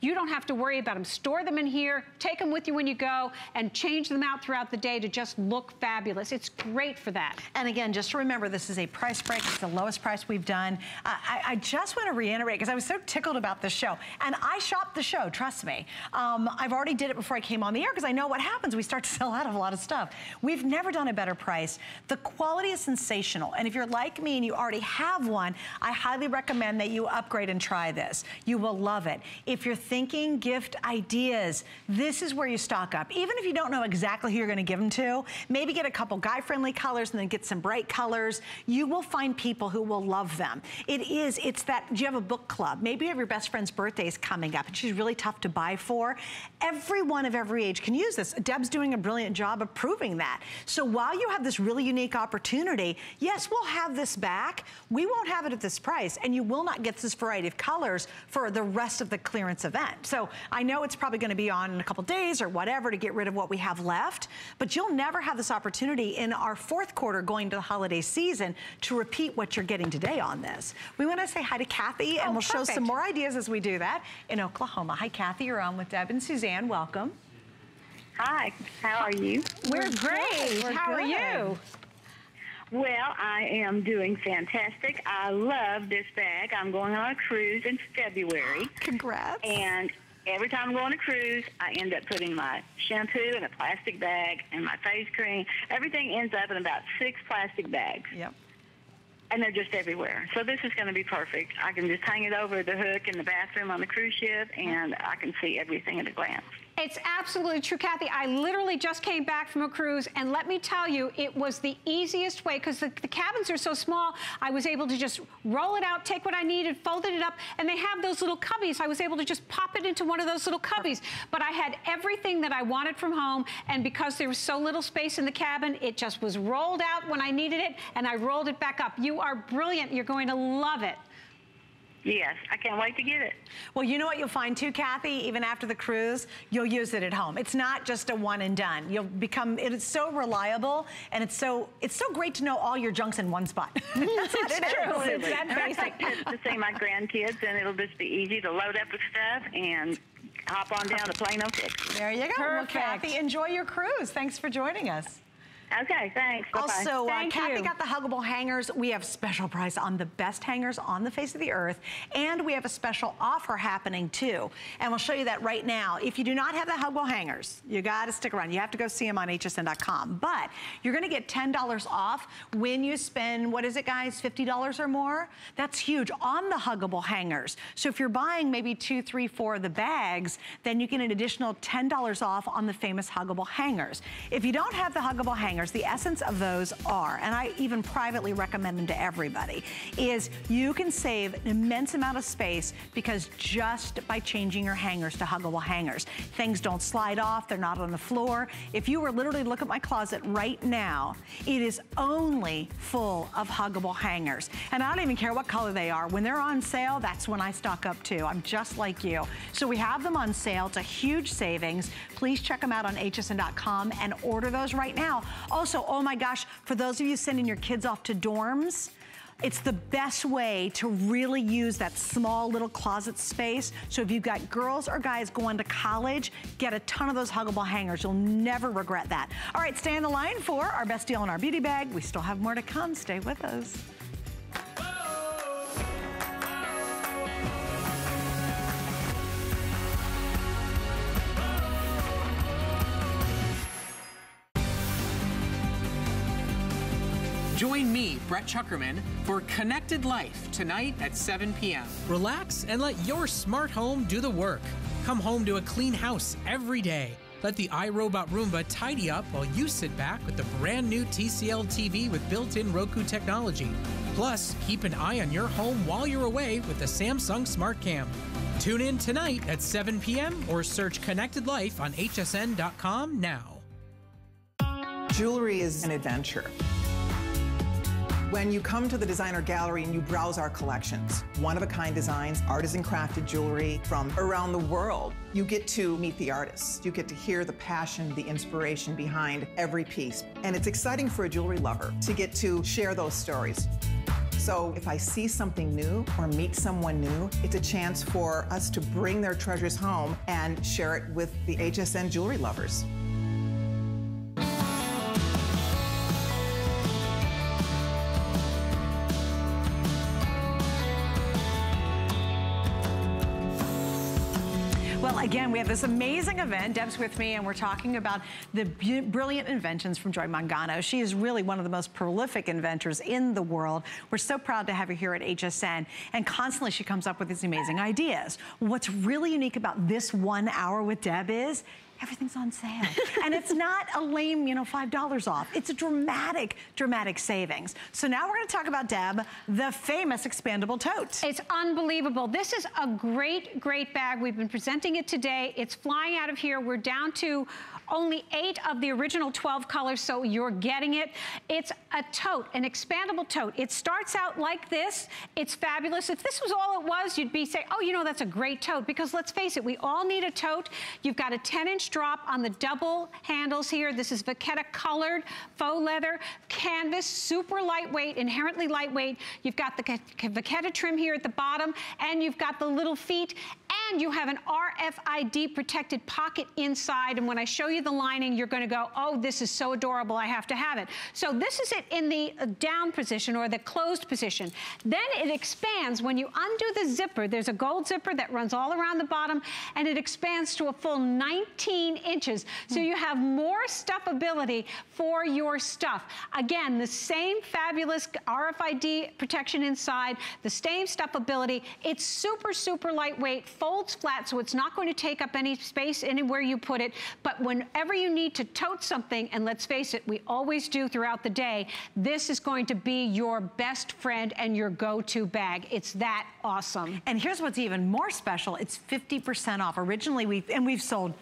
you don't have to worry about them. Store them in here, take them with you when you go, and change them out throughout the day to just look fabulous. It's great for that. And again, just remember, this is a price break. It's the lowest price we've done. I just want to reiterate, because I was so tickled about this show, and I shopped the show, trust me. I've already did it before I came on the air, because I know what happens. We start to sell out of a lot of stuff. We've never done a better price. The quality is sensational, and if you're like me and you already have one, I highly recommend that you upgrade and try this. You will love it. If you're thinking gift ideas, this is where you stock up. Even if you don't know exactly who you're going to give them to, maybe get a couple guy-friendly colors and then get some bright colors. You will find people who will love them. It's that, do you have a book club? Maybe you have your best friend's birthday is coming up and she's really tough to buy for. Everyone of every age can use this. Deb's doing a brilliant job of proving that. So while you have this really unique opportunity, yes, we'll have this back. We won't have it at this price, and you will not get this variety of colors for the rest of the clearance event. So I know it's probably going to be on in a couple days or whatever to get rid of what we have left, but you'll never have this opportunity in our fourth quarter going to the holiday season to repeat what you're getting today on this. We want to say hi to Kathy, and we'll show some more ideas as we do that in Oklahoma. Hi, Kathy. You're on with Deb and Suzanne. Welcome. Hi. How are you? We're great. How are you? Well, I am doing fantastic. I love this bag. I'm going on a cruise in February. Congrats. And every time I go on a cruise, I end up putting my shampoo in a plastic bag and my face cream. Everything ends up in about 6 plastic bags. Yep. And they're just everywhere. So this is going to be perfect. I can just hang it over the hook in the bathroom on the cruise ship, and I can see everything at a glance. It's absolutely true, Kathy. I literally just came back from a cruise, and let me tell you, it was the easiest way, because the cabins are so small, I was able to just roll it out, take what I needed, folded it up, and they have those little cubbies. I was able to just pop it into one of those little cubbies. But I had everything that I wanted from home, and because there was so little space in the cabin, it just was rolled out when I needed it, and I rolled it back up. You are brilliant. You're going to love it. Yes, I can't wait to get it. Well, you know what you'll find too, Kathy, even after the cruise, you'll use it at home. It's not just a one and done. You'll become, it is so reliable, and it's so great to know all your junk's in one spot. That's true. It's that basic. To see my grandkids, and it'll just be easy to load up with stuff and hop on down to Plano, Texas. There you go. Well, Kathy, enjoy your cruise. Thanks for joining us. Okay, thanks. Bye-bye. Also, Kathy got the Huggable Hangers. We have special price on the best hangers on the face of the earth, and we have a special offer happening too. And we'll show you that right now. If you do not have the Huggable Hangers, you got to stick around. You have to go see them on hsn.com. But you're going to get $10 off when you spend, what is it, guys, $50 or more? That's huge on the Huggable Hangers. So if you're buying maybe 2, 3, 4 of the bags, then you get an additional $10 off on the famous Huggable Hangers. If you don't have the Huggable Hangers, the essence of those are, and I even privately recommend them to everybody, is you can save an immense amount of space, because just by changing your hangers to Huggable Hangers, things don't slide off, they're not on the floor. If you were literally to look at my closet right now, it is only full of Huggable Hangers. And I don't even care what color they are. When they're on sale, that's when I stock up too. I'm just like you. So we have them on sale. It's a huge savings. Please check them out on hsn.com and order those right now. Also, oh my gosh, for those of you sending your kids off to dorms, it's the best way to really use that small little closet space. So if you've got girls or guys going to college, get a ton of those Huggable Hangers. You'll never regret that. All right, stay on the line for our best deal in our beauty bag. We still have more to come. Stay with us. Join me, Brett Chuckerman, for Connected Life tonight at 7 p.m. Relax and let your smart home do the work. Come home to a clean house every day. Let the iRobot Roomba tidy up while you sit back with the brand new TCL TV with built-in Roku technology. Plus, keep an eye on your home while you're away with the Samsung Smart Cam. Tune in tonight at 7 p.m. or search Connected Life on hsn.com now. Jewelry is an adventure. When you come to the Designer Gallery and you browse our collections, one-of-a-kind designs, artisan-crafted jewelry from around the world, you get to meet the artists. You get to hear the passion, the inspiration behind every piece. And it's exciting for a jewelry lover to get to share those stories. So if I see something new or meet someone new, it's a chance for us to bring their treasures home and share it with the HSN jewelry lovers. Again, we have this amazing event. Deb's with me, and we're talking about the brilliant inventions from Joy Mangano. She is really one of the most prolific inventors in the world. We're so proud to have her here at HSN, and constantly she comes up with these amazing ideas. What's really unique about this 1 hour with Deb is everything's on sale. And it's not a lame, you know, $5 off. It's a dramatic, dramatic savings. So now we're going to talk about, Deb, the famous expandable tote. It's unbelievable. This is a great, great bag. We've been presenting it today. It's flying out of here. We're down to only 8 of the original 12 colors, so you're getting it. It's a tote, an expandable tote. It starts out like this. It's fabulous. If this was all it was, you'd be saying, oh, you know, that's a great tote, because let's face it, we all need a tote. You've got a 10-inch drop on the double handles here. This is Vaquetta colored faux leather canvas, super lightweight, inherently lightweight. You've got the Vaquetta trim here at the bottom, and you've got the little feet, and you have an RFID protected pocket inside. And when I show you the lining, you're going to go, oh, this is so adorable, I have to have it. So this is it in the down position or the closed position. Then it expands. When you undo the zipper, there's a gold zipper that runs all around the bottom, and it expands to a full 19 inches. So you have more stuffability for your stuff. Again, the same fabulous RFID protection inside, the same stuffability. It's super, super lightweight, folds flat, so it's not going to take up any space anywhere you put it. But whenever you need to tote something, and let's face it, we always do throughout the day, this is going to be your best friend and your go-to bag. It's that awesome. And here's what's even more special. It's 50% off. Originally, we've sold,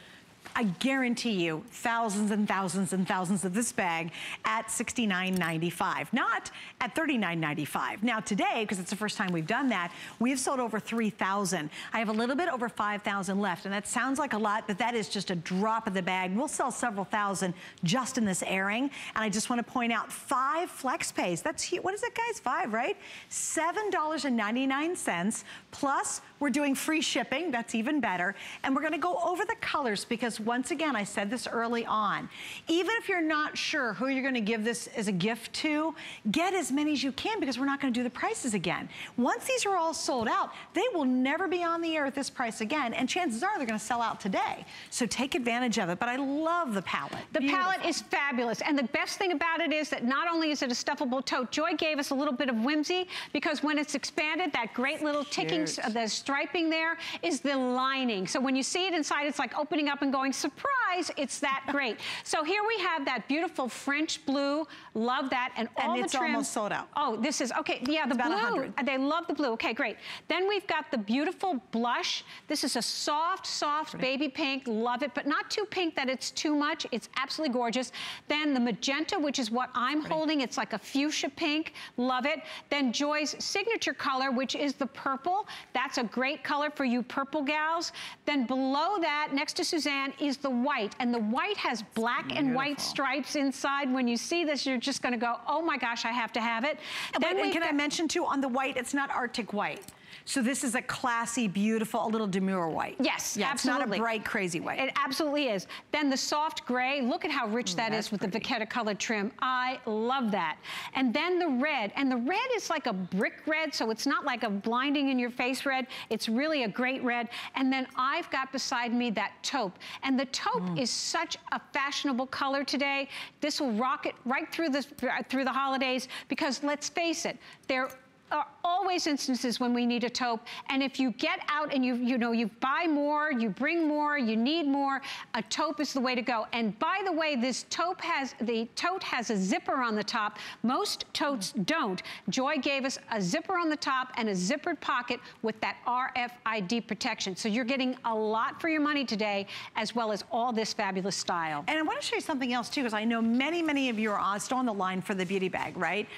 I guarantee you, thousands and thousands and thousands of this bag at $69.95, not at $39.95. Now today, because it's the first time we've done that, we've sold over 3,000. I have a little bit over 5,000 left, and that sounds like a lot, but that is just a drop of the bag. We'll sell several thousand just in this airing, and I just want to point out 5 FlexPays. That's huge. What is it, guys? 5, right? $7.99 plus. We're doing free shipping. That's even better. And we're going to go over the colors because, once again, I said this early on. Even if you're not sure who you're going to give this as a gift to, get as many as you can because we're not going to do the prices again. Once these are all sold out, they will never be on the air at this price again. And chances are they're going to sell out today. So take advantage of it. But I love the palette. The palette is fabulous. And the best thing about it is that not only is it a stuffable tote, Joy gave us a little bit of whimsy because when it's expanded, that great little ticking, striping there is the lining. So when you see it inside, it's like opening up and going, surprise, it's that great. So here we have that beautiful French blue. Love that. And all the trim. And it's almost sold out. Oh, this is, okay, yeah, the blue. About 100. They love the blue. Okay, great. Then we've got the beautiful blush. This is a soft, soft baby pink. Love it, but not too pink that it's too much. It's absolutely gorgeous. Then the magenta, which is what I'm holding. It's like a fuchsia pink. Love it. Then Joy's signature color, which is the purple. That's a great color for you purple gals. Then below that, next to Suzanne, is the white. And the white has black and white stripes inside. When you see this, you're just going to go, oh my gosh, I have to have it. Then can I mention, too, on the white, it's not Arctic white. So this is a classy, beautiful, a little demure white. Yes, yeah, absolutely. It's not a bright, crazy white. It absolutely is. Then the soft gray, look at how rich that is with the Vaquetta colored trim. I love that. And then the red. And the red is like a brick red, so it's not like a blinding in your face red. It's really a great red. And then I've got beside me that taupe. And the taupe is such a fashionable color today. This will rock it right through the holidays because, let's face it, they're are always instances when we need a taupe, and if you get out and you buy more, you bring more, you need more, a taupe is the way to go. And by the way, this taupe has, the tote has a zipper on the top. Most totes don't. Joy gave us a zipper on the top and a zippered pocket with that RFID protection. So you're getting a lot for your money today, as well as all this fabulous style. And I want to show you something else too, because I know many, many of you are still on the line for the beauty bag, right?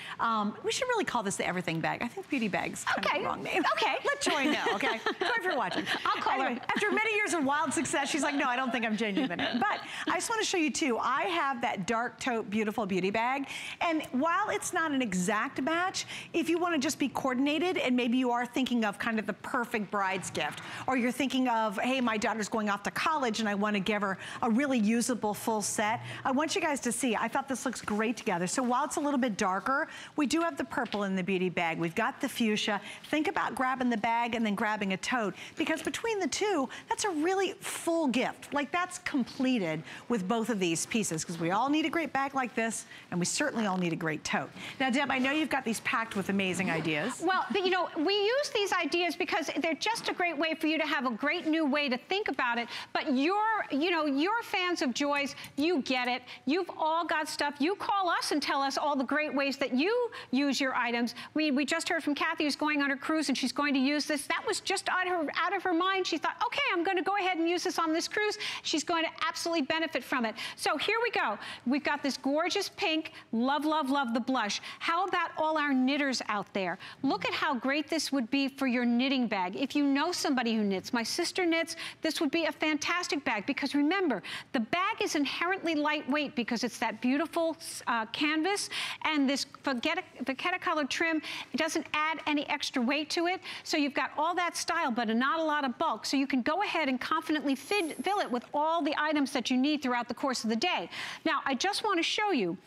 We should really call this the everything bag. I think beauty bag's kind of the wrong name. Okay. Let Joy know, okay? Joy, if you're watching. I'll call her. After many years of wild success, she's like, no, I don't think I'm changing the name. But I just want to show you, too, I have that dark taupe, beautiful beauty bag. And while it's not an exact match, if you want to just be coordinated and maybe you are thinking of kind of the perfect bride's gift, or you're thinking of, hey, my daughter's going off to college and I want to give her a really usable full set, I want you guys to see. I thought this looks great together. So while it's a little bit darker, we do have the purple in the beauty bag. We've got the fuchsia. Think about grabbing the bag and then grabbing a tote, because between the two, that's a really full gift. Like, that's completed with both of these pieces, because we all need a great bag like this, and we certainly all need a great tote. Now, Deb, I know you've got these packed with amazing ideas. Well, you know, we use these ideas because they're just a great way for you to have a great new way to think about it. But you're, you know, you're fans of Joy's. You get it. You've all got stuff. You call us and tell us all the great ways that you use your items. We just heard from Kathy, who's going on her cruise, and she's going to use this. That was just out of her mind. She thought, okay, I'm going to go ahead and use this on this cruise. She's going to absolutely benefit from it. So here we go. We've got this gorgeous pink. Love, love, love the blush. How about all our knitters out there? Look at how great this would be for your knitting bag. If you know somebody who knits, my sister knits, this would be a fantastic bag, because remember, the bag is inherently lightweight because it's that beautiful canvas, and this Vaquetta colored trim, it doesn't add any extra weight to it. So you've got all that style, but not a lot of bulk. So you can go ahead and confidently fill it with all the items that you need throughout the course of the day. Now, I just want to show you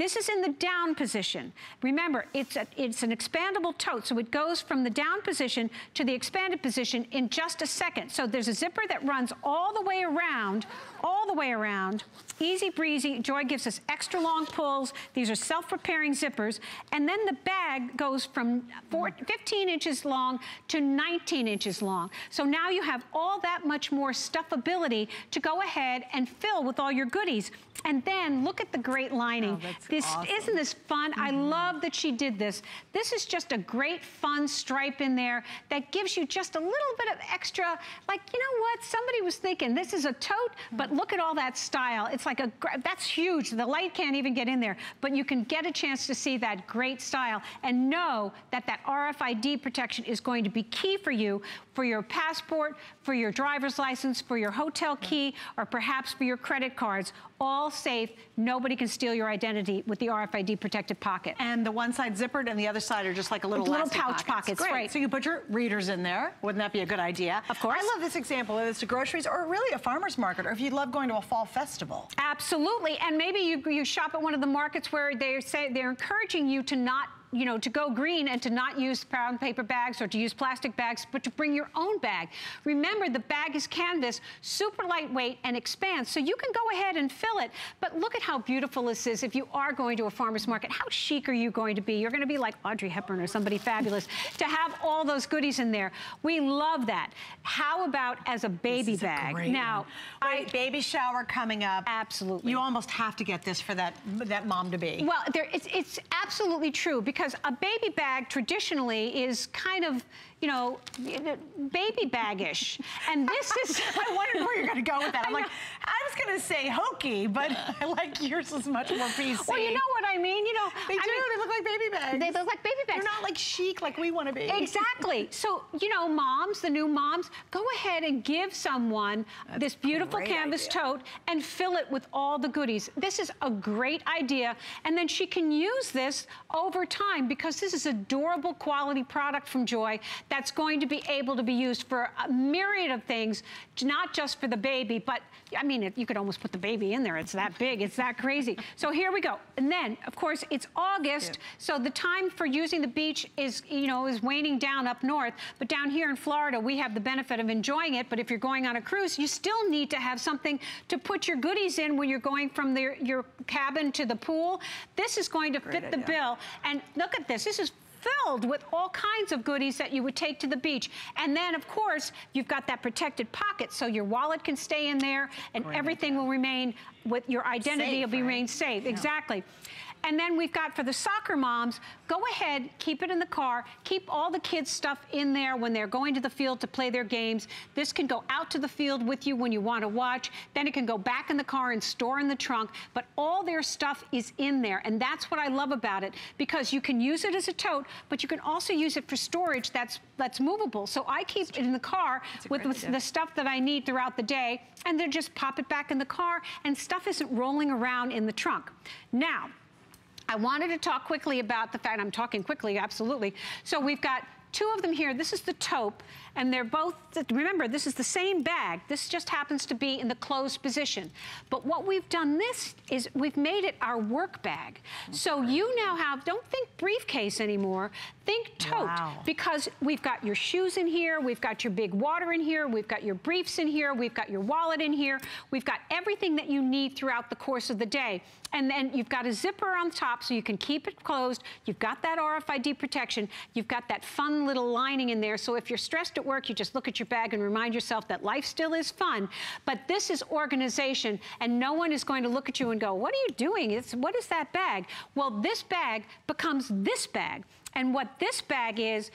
This is in the down position. Remember, it's an expandable tote, so it goes from the down position to the expanded position in just a second. So there's a zipper that runs all the way around, easy breezy. Joy gives us extra long pulls. These are self-repairing zippers. And then the bag goes from 15 inches long to 19 inches long. So now you have all that much more stuffability to go ahead and fill with all your goodies. And then look at the great lining. Oh, this awesome. Isn't this fun? I love that she did this. This is just a great fun stripe in there that gives you just a little bit of extra, like, you know what? Somebody was thinking this is a tote, but look at all that style. It's like a, that's huge. The light can't even get in there, but you can get a chance to see that great style and know that that RFID protection is going to be key for you, for your passport, for your driver's license, for your hotel key, or perhaps for your credit cards. All safe. Nobody can steal your identity with the RFID protected pocket. And the one side zippered and the other side are just like a little pouch pockets. Great. Right. So you put your readers in there. Wouldn't that be a good idea? Of course. I love this example. Whether it's to groceries or really a farmer's market, or if you love going to a fall festival. Absolutely. And maybe you shop at one of the markets where they say they're encouraging you to not, you know, to go green and to not use brown paper bags or to use plastic bags, but to bring your own bag. Remember, the bag is canvas, super lightweight, and expands, so you can go ahead and fill it. But look at how beautiful this is. If you are going to a farmer's market, how chic are you going to be? You're going to be like Audrey Hepburn or somebody fabulous to have all those goodies in there. We love that. How about as a baby bag? Now, baby shower coming up. Absolutely. You almost have to get this for that mom-to-be. Well, it's absolutely true, because a baby bag traditionally is kind of, you know, baby baggish, and this is. I wondered where you're going to go with that. I'm like, I was going to say hokey, but I like yours is much more PC. Well, you know what I mean. You know, they look like baby bags. They look like baby bags. They're not like chic like we want to be. Exactly. So you know, moms, the new moms, go ahead and give someone this beautiful canvas tote and fill it with all the goodies. This is a great idea, and then she can use this over time because this is a durable quality product from Joy. That's going to be able to be used for a myriad of things, not just for the baby, but I mean, you could almost put the baby in there. It's that big, it's that crazy. So here we go. And then, of course, it's August, so the time for using the beach is, you know, is waning down up north, but down here in Florida, we have the benefit of enjoying it. But if you're going on a cruise, you still need to have something to put your goodies in when you're going from your cabin to the pool. This is going to fit the bill. And look at this. This is filled with all kinds of goodies that you would take to the beach. And then, of course, you've got that protected pocket, so your wallet can stay in there, and everything will remain with your identity, safe, remain safe. Yeah. Exactly. And then we've got, for the soccer moms, go ahead, keep it in the car, keep all the kids' stuff in there when they're going to the field to play their games. This can go out to the field with you when you want to watch. Then it can go back in the car and store in the trunk. But all their stuff is in there, and that's what I love about it, because you can use it as a tote, but you can also use it for storage that's movable. So I keep it in the car with the stuff that I need throughout the day, and then just pop it back in the car, and stuff isn't rolling around in the trunk. Now, I wanted to talk quickly about the fact, I'm talking quickly, absolutely. So we've got two of them here. This is the taupe, and they're both, remember, this is the same bag. This just happens to be in the closed position. But what we've done this is we've made it our work bag. So you now have, don't think briefcase anymore, think tote. Wow. Because we've got your shoes in here, we've got your big water in here, we've got your briefs in here, we've got your wallet in here, we've got everything that you need throughout the course of the day. And then you've got a zipper on top so you can keep it closed. You've got that RFID protection. You've got that fun little lining in there. So if you're stressed at work, you just look at your bag and remind yourself that life still is fun. But this is organization, and no one is going to look at you and go, what are you doing? What is that bag? Well, this bag becomes this bag. And what this bag is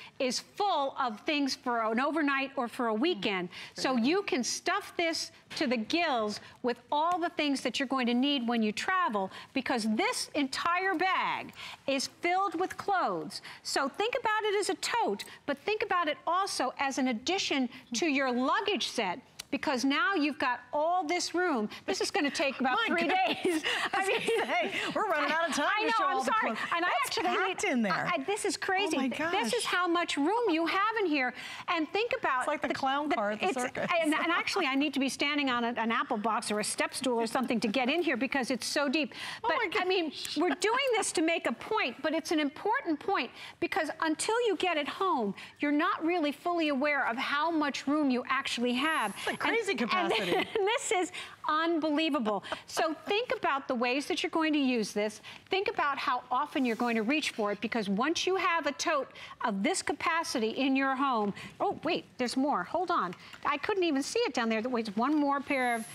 full of things for an overnight or for a weekend. So you can stuff this to the gills with all the things that you're going to need when you travel, because this entire bag is filled with clothes. So think about it as a tote, but think about it also as an addition to your luggage set. because now you've got all this room. This is going to take about 3 days. I mean, we're running out of time. I know. To show I'm all sorry. And that's I actually packed in there. This is crazy. Oh my gosh. This is how much room you have in here. And think about it's like the clown car at the circus. And actually, I need to be standing on an apple box or a step stool or something to get in here because it's so deep. But I mean, we're doing this to make a point, but it's an important point because until you get it home, you're not really fully aware of how much room you actually have. It's a crazy capacity. And this is unbelievable. So think about the ways that you're going to use this. Think about how often you're going to reach for it, because once you have a tote of this capacity in your home, oh wait, there's more, hold on. I couldn't even see it down there. There's one more pair of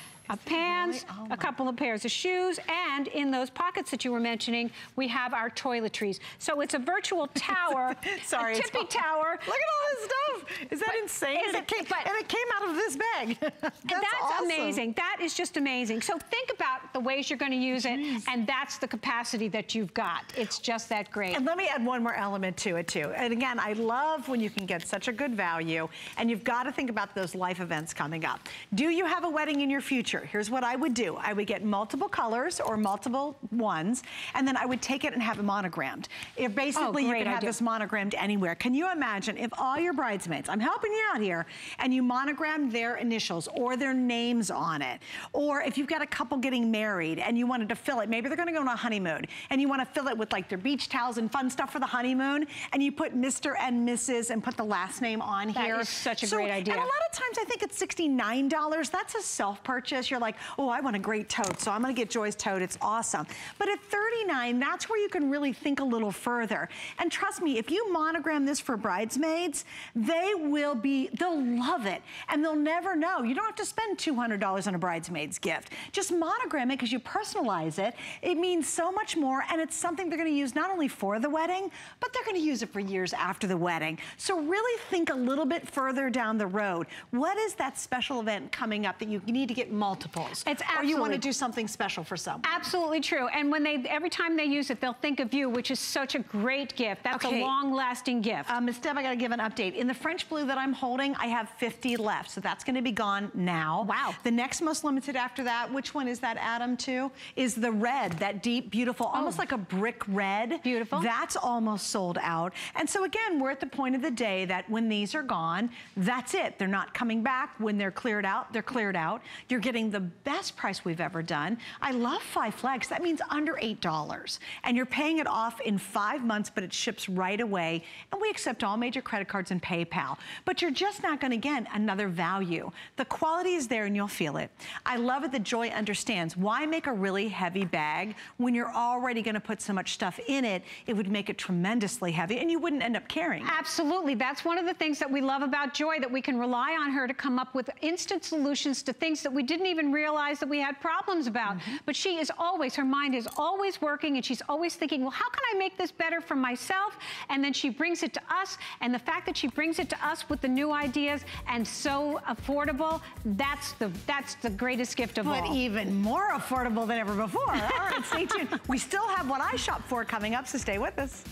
pants, really? Oh, a couple of pairs of shoes, and in those pockets that you were mentioning, we have our toiletries. So it's a virtual tower, sorry, a tippy tower. Look at all this stuff. Is that insane? Is and it came out of this bag. that's awesome. Amazing. That is just amazing. So think about the ways you're going to use it, and that's the capacity that you've got. It's just that great. And let me add one more element to it, too. And again, I love when you can get such a good value, and you've got to think about those life events coming up. Do you have a wedding in your future? Here's what I would do. I would get multiple colors or multiple ones, and then I would take it and have it monogrammed. If basically you can have this monogrammed anywhere. Can you imagine if all your bridesmaids, I'm helping you out here, and you monogrammed their initials or their names on it, or if you've got a couple getting married and you wanted to fill it, maybe they're going to go on a honeymoon, and you want to fill it with like their beach towels and fun stuff for the honeymoon, and you put Mr. and Mrs. and put the last name on here. That is such a great idea. And a lot of times I think it's $69. That's a self-purchase. You're like, oh, I want a great tote, so I'm gonna get Joy's tote, it's awesome. But at $39, that's where you can really think a little further. And trust me, if you monogram this for bridesmaids, they'll love it, and they'll never know. You don't have to spend $200 on a bridesmaid's gift. Just monogram it, because you personalize it. It means so much more, and it's something they're gonna use not only for the wedding, but they're gonna use it for years after the wedding. So really think a little bit further down the road. What is that special event coming up that you need to get multiples, or you want to do something special for someone? Absolutely true. And when every time they use it, they'll think of you, which is such a great gift. That's a long-lasting gift. Ms. Deb, I got to give an update. In the French blue that I'm holding, I have 50 left, so that's going to be gone now. Wow. The next most limited after that, which one is that, Adam, too, is the red, that deep, beautiful, almost like a brick red. Beautiful. That's almost sold out. And so, again, we're at the point of the day that when these are gone, that's it. They're not coming back. When they're cleared out, they're cleared out. You're getting the best price we've ever done. I love 5 Flex. That means under $8. And you're paying it off in 5 months, but it ships right away. And we accept all major credit cards and PayPal. But you're just not going to get another value. The quality is there and you'll feel it. I love it that Joy understands. Why make a really heavy bag when you're already going to put so much stuff in it? It would make it tremendously heavy and you wouldn't end up carrying it. Absolutely. That's one of the things that we love about Joy, that we can rely on her to come up with instant solutions to things that we didn't even realize that we had problems about. But she is always, her mind is always working, and she's always thinking, well, how can I make this better for myself? And then she brings it to us, and the fact that she brings it to us with the new ideas and so affordable, that's the greatest gift of all. But even more affordable than ever before. All right, stay tuned. We still have what I shop for coming up, so stay with us.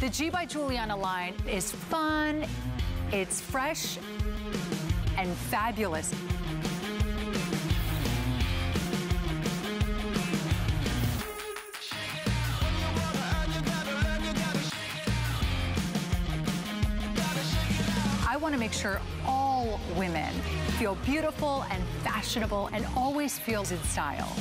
The G by Giuliana line is fun, it's fresh, and fabulous. I want to make sure all women feel beautiful and fashionable and always feels in style.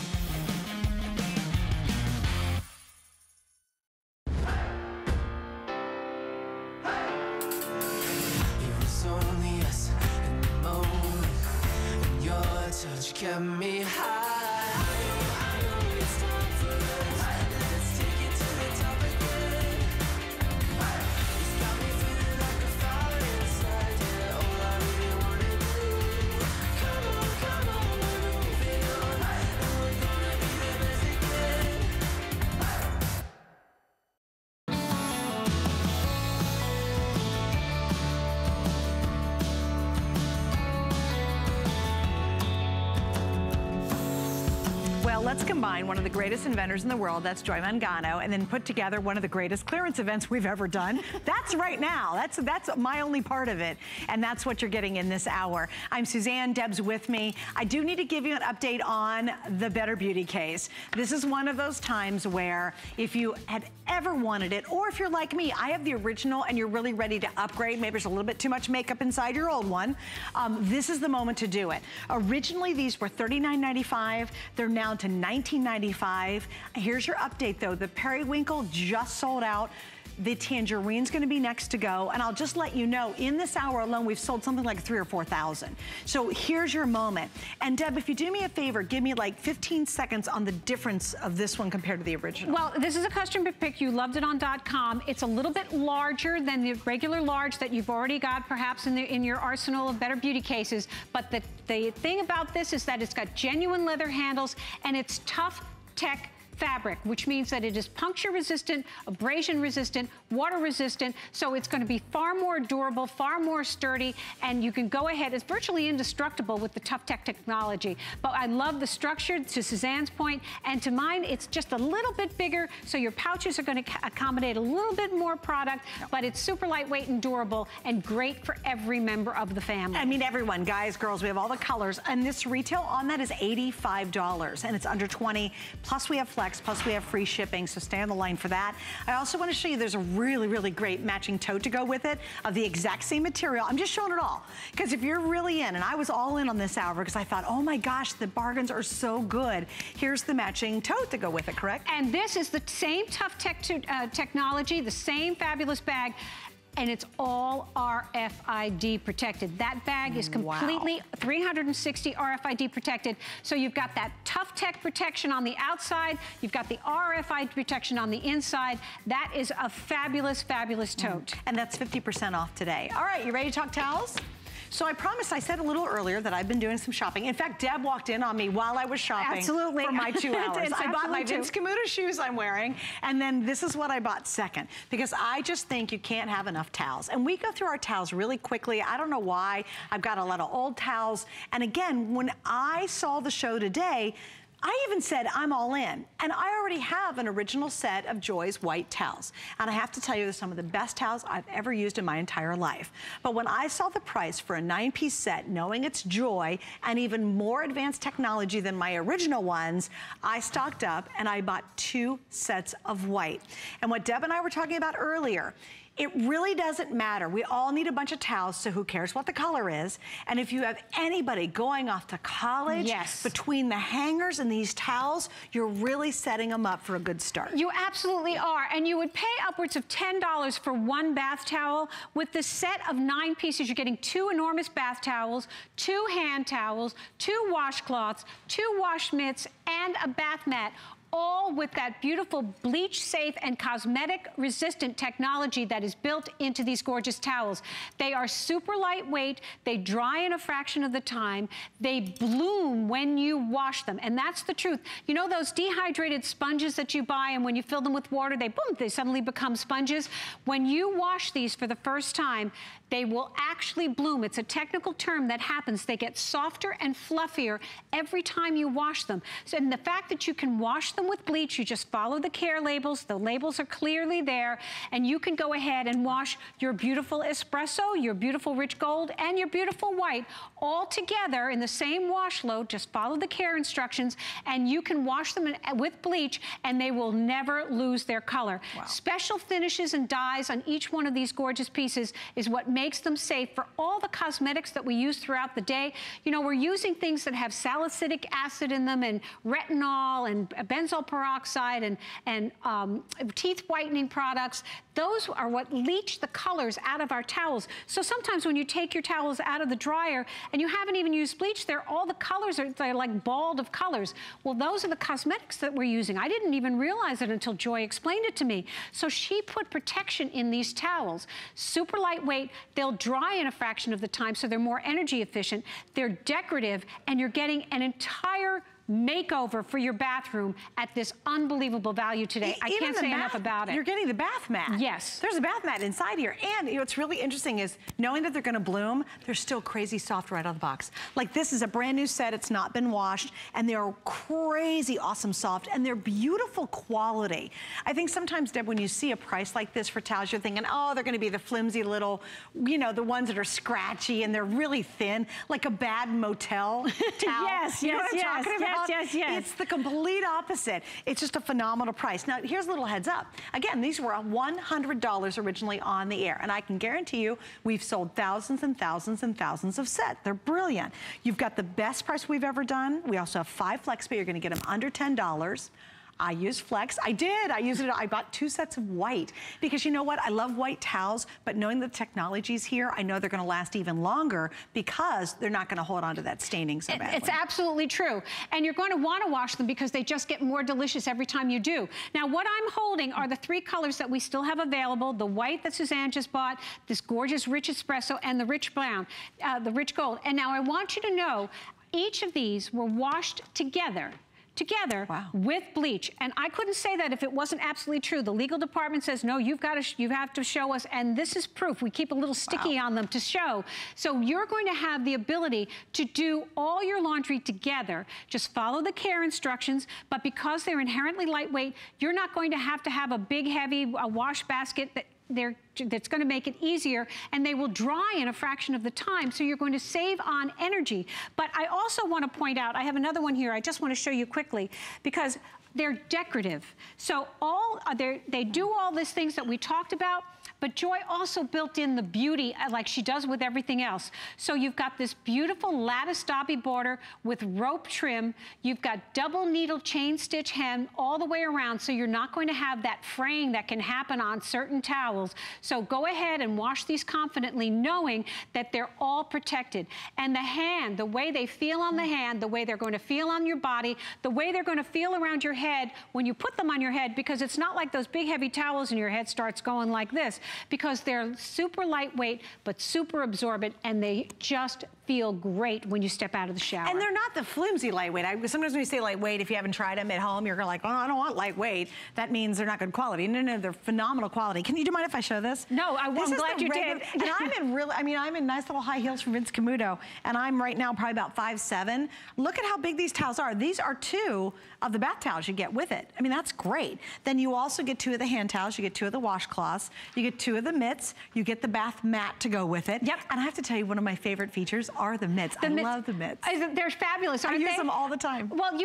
let's combine one of the greatest inventors in the world, that's Joy Mangano, and then put together one of the greatest clearance events we've ever done. That's right now. That's my only part of it. And that's what you're getting in this hour. I'm Suzanne, Deb's with me. I do need to give you an update on the Better Beauty Case. This is one of those times where if you had ever wanted it, or if you're like me, I have the original and you're really ready to upgrade, maybe there's a little bit too much makeup inside your old one, this is the moment to do it. Originally, these were $39.95. They're now to $19.95. Here's your update though. The periwinkle just sold out. The tangerine's gonna be next to go, and I'll just let you know, in this hour alone, we've sold something like 3,000 or 4,000. So here's your moment. And Deb, if you do me a favor, give me like 15 seconds on the difference of this one compared to the original. Well, this is a customer pick. You loved it on .com. It's a little bit larger than the regular large that you've already got, perhaps in your arsenal of Better Beauty Cases. But the thing about this is that it's got genuine leather handles, and it's Tough Tech fabric, which means that it is puncture resistant, abrasion resistant, water resistant, so it's going to be far more durable, far more sturdy, and you can go ahead. It's virtually indestructible with the Tough Tech technology. But I love the structure, to Suzanne's point, and to mine, it's just a little bit bigger, so your pouches are going to accommodate a little bit more product, but it's super lightweight and durable and great for every member of the family. I mean, everyone, guys, girls, we have all the colors, and this retail on that is $85, and it's under 20, plus we have Flex, plus we have free shipping, so stay on the line for that. I also want to show you there's a really, really great matching tote to go with it of the exact same material. I'm just showing it all, because if you're really in, and I was all in on this hour because I thought, oh my gosh, the bargains are so good. Here's the matching tote to go with it, correct? And this is the same Tough Tech technology, the same fabulous bag, and it's all RFID protected. That bag is completely 360 RFID protected. So you've got that Tough Tech protection on the outside. You've got the RFID protection on the inside. That is a fabulous, fabulous tote. And that's 50% off today. All right, you ready to talk towels? So I promise, I said a little earlier that I've been doing some shopping. In fact, Deb walked in on me while I was shopping for my 2 hours. I bought my Vince Camuto shoes I'm wearing, and then this is what I bought second, because I just think you can't have enough towels. And we go through our towels really quickly. I don't know why. I've got a lot of old towels. And again, when I saw the show today, I even said, I'm all in. And I already have an original set of Joy's white towels. And I have to tell you, they're some of the best towels I've ever used in my entire life. But when I saw the price for a 9-piece set, knowing it's Joy, and even more advanced technology than my original ones, I stocked up and I bought 2 sets of white. And what Deb and I were talking about earlier, it really doesn't matter. We all need a bunch of towels, so who cares what the color is? And if you have anybody going off to college, between the hangers and these towels, you're really setting them up for a good start. You absolutely are. And you would pay upwards of $10 for 1 bath towel. With the set of 9 pieces, you're getting 2 enormous bath towels, 2 hand towels, 2 washcloths, 2 wash mitts, and a bath mat, all with that beautiful bleach safe and cosmetic resistant technology that is built into these gorgeous towels. They are super lightweight, they dry in a fraction of the time, they bloom when you wash them, and that's the truth. You know those dehydrated sponges that you buy, and when you fill them with water, they boom, they suddenly become sponges? When you wash these for the first time, they will actually bloom. It's a technical term that happens. They get softer and fluffier every time you wash them. So, and the fact that you can wash them with bleach, you just follow the care labels. The labels are clearly there, and you can go ahead and wash your beautiful espresso, your beautiful rich gold, and your beautiful white all together in the same wash load. Just follow the care instructions, and you can wash them with bleach, and they will never lose their color. Wow. Special finishes and dyes on each one of these gorgeous pieces is what makes them safe for all the cosmetics that we use throughout the day. You know, we're using things that have salicylic acid in them, and retinol, and benzoyl peroxide, and teeth whitening products. Those are what leach the colors out of our towels. So sometimes when you take your towels out of the dryer and you haven't even used bleach, they're all the colors are like bald of colors. Well, those are the cosmetics that we're using. I didn't even realize it until Joy explained it to me. So she put protection in these towels. Super lightweight. They'll dry in a fraction of the time, so they're more energy efficient. They're decorative, and you're getting an entire makeover for your bathroom at this unbelievable value today. I can't say enough about it. You're getting the bath mat. Yes. There's a bath mat inside here. And you know, what's really interesting is knowing that they're gonna bloom, they're still crazy soft right out of the box. Like this is a brand new set, it's not been washed, and they're crazy awesome soft, and they're beautiful quality. I think sometimes, Deb, when you see a price like this for towels, you're thinking, oh, they're gonna be the flimsy little, you know, the ones that are scratchy and they're really thin, like a bad motel towel. Yes, you know what I'm talking about? Yes. It's the complete opposite. It's just a phenomenal price. Now, here's a little heads up. Again, these were $100 originally on the air, and I can guarantee you we've sold thousands and thousands and thousands of sets. They're brilliant. You've got the best price we've ever done. We also have 5 FlexPay. You're gonna get them under $10. I use Flex. I used it. I bought 2 sets of white because you know what? I love white towels, but knowing the technologies here, I know they're going to last even longer because they're not going to hold on to that staining so badly. It's absolutely true. And you're going to want to wash them because they just get more delicious every time you do. Now, what I'm holding are the 3 colors that we still have available, the white that Suzanne just bought, this gorgeous rich espresso, and the rich brown, the rich gold. And now I want you to know each of these were washed together with bleach, and I couldn't say that if it wasn't absolutely true. The legal department says no, you've got to you have to show us, and this is proof. We keep a little sticky on them to show. So you're going to have the ability to do all your laundry together. Just follow the care instructions, but because they're inherently lightweight, you're not going to have a big heavy wash basket that's going to make it easier, and they will dry in a fraction of the time, so you're going to save on energy. But I also want to point out, I have another one here I just want to show you quickly, because they're decorative. So they do all these things that we talked about, but Joy also built in the beauty like she does with everything else. So you've got this beautiful lattice dobby border with rope trim. You've got double needle chain stitch hem all the way around, so you're not going to have that fraying that can happen on certain towels. So go ahead and wash these confidently, knowing that they're all protected. And the hand, the way they feel on the hand, the way they're going to feel on your body, the way they're going to feel around your head when you put them on your head, because it's not like those big heavy towels and your head starts going like this, because they're super lightweight but super absorbent, and they just feel great when you step out of the shower. And they're not the flimsy lightweight. Sometimes when you say lightweight, if you haven't tried them at home, you're like, oh, I don't want lightweight. That means they're not good quality. No, no, they're phenomenal quality. Can you do mind if I show this? No, I'm glad you did. And I'm in nice little high heels from Vince Camuto, and I'm right now probably about 5'7". Look at how big these towels are. These are 2 of the bath towels you get with it. I mean, that's great. Then you also get 2 of the hand towels, you get 2 of the washcloths, you get 2 of the mitts, you get the bath mat to go with it. Yep. And I have to tell you, one of my favorite features are the mitts. I love the mitts. They're fabulous. I use them all the time. Well,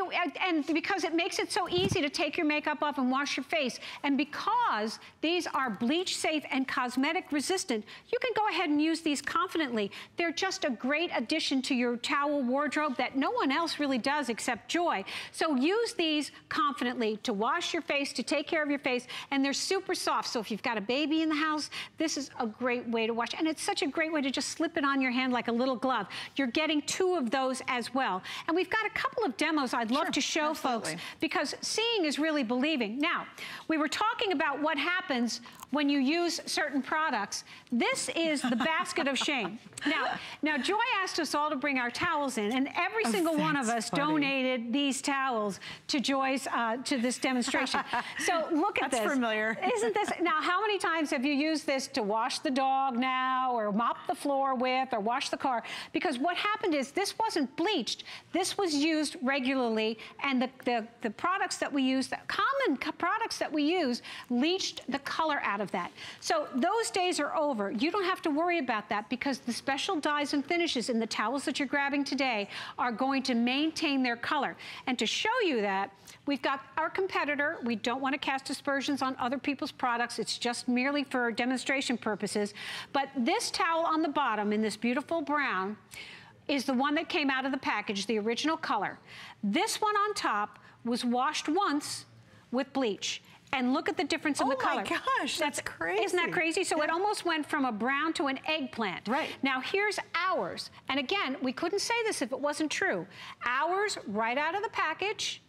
and because it makes it so easy to take your makeup off and wash your face, and because these are bleach safe and cosmetic resistant, you can go ahead and use these confidently. They're just a great addition to your towel wardrobe that no one else really does except Joy. So use these confidently to wash your face, to take care of your face, and they're super soft. So if you've got a baby in the house, this is a great way to wash, and it's such a great way to just slip it on your hand like a little glove. You're getting 2 of those as well, and we've got a couple of demos I'd love to show folks, because seeing is really believing. Now, we were talking about what happens when you use certain products. This is the basket of shame. Now Joy asked us all to bring our towels in, and every single one of us donated these towels to Joy's to this demonstration. So look at this. That's familiar. Isn't this? Now, how many times have you used this to wash the dog now, or mop the floor with, or wash the car? Because what happened is this wasn't bleached. This was used regularly, and the products that we use, the common products that we use, leached the color out of that. So those days are over. You don't have to worry about that, because the special dyes and finishes in the towels that you're grabbing today are going to maintain their color. And to show you that, we've got our competitor. We don't want to cast aspersions on other people's products. It's just merely for demonstration purposes. But this towel on the bottom in this beautiful brown is the one that came out of the package, the original color. This one on top was washed once with bleach. And look at the difference in the color. Oh my gosh, that's crazy. Isn't that crazy? So it almost went from a brown to an eggplant. Right. Now here's ours. And again, we couldn't say this if it wasn't true. Ours right out of the package.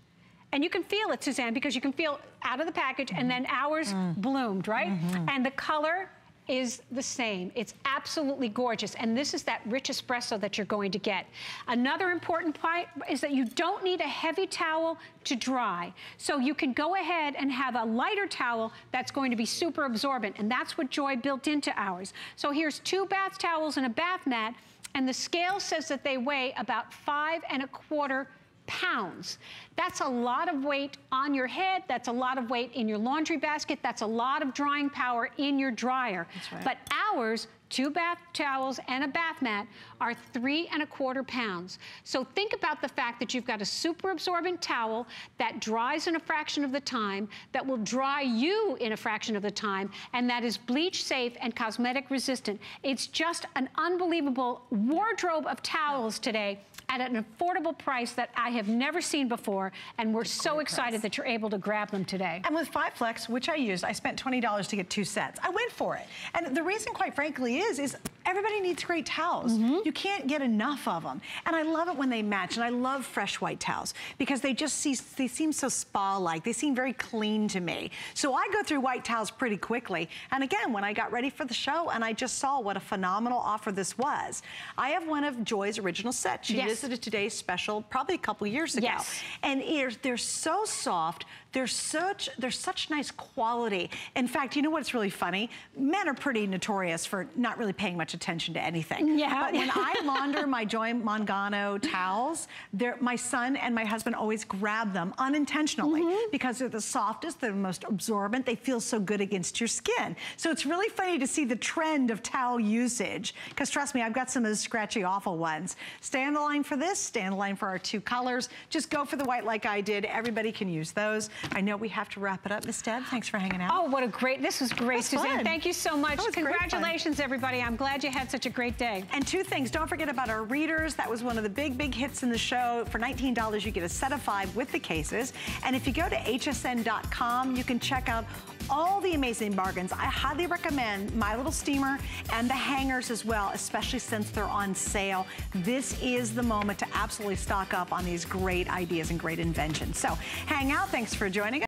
And you can feel it, Suzanne, because you can feel out of the package, and then ours bloomed, right? And the color is the same. It's absolutely gorgeous, and this is that rich espresso that you're going to get. Another important point is that you don't need a heavy towel to dry, so you can go ahead and have a lighter towel that's going to be super absorbent, and that's what Joy built into ours. So here's two bath towels and a bath mat, and the scale says that they weigh about 5¼ pounds. That's a lot of weight on your head. That's a lot of weight in your laundry basket. That's a lot of drying power in your dryer. That's right. But ours, two bath towels and a bath mat, are 3¼ pounds. So think about the fact that you've got a super absorbent towel that dries in a fraction of the time, that will dry you in a fraction of the time, and that is bleach safe and cosmetic resistant. It's just an unbelievable wardrobe of towels today at an affordable price that I have never seen before, and we're so excited that you're able to grab them today. And with 5Flex, which I used, I spent $20 to get two sets. I went for it. And the reason, quite frankly, is everybody needs great towels. Mm-hmm. You can't get enough of them. And I love it when they match, and I love fresh white towels because they just they seem so spa-like. They seem very clean to me. So I go through white towels pretty quickly. And again, when I got ready for the show and I just saw what a phenomenal offer this was, I have one of Joy's original sets. She visited today's special probably a couple years ago. Yes. And they're so soft. They're such nice quality. In fact, you know what's really funny? Men are pretty notorious for not really paying much attention to anything. Yeah. But when I launder my Joy Mangano towels, my son and my husband always grab them unintentionally because they're the softest, they're the most absorbent, they feel so good against your skin. So it's really funny to see the trend of towel usage, because trust me, I've got some of those scratchy, awful ones. Stay on the line for this, stay on the line for our two colors. Just go for the white like I did. Everybody can use those. I know we have to wrap it up, Miss Deb. Thanks for hanging out. Oh, what a great, this was great, Suzanne. Fun. Thank you so much. Congratulations, everybody. I'm glad you had such a great day. And two things, don't forget about our readers. That was one of the big, big hits in the show. For $19, you get a set of 5 with the cases. And if you go to hsn.com, you can check out all the amazing bargains. I highly recommend my little steamer and the hangers as well, especially since they're on sale. This is the moment to absolutely stock up on these great ideas and great inventions. So hang out. Thanks for joining us.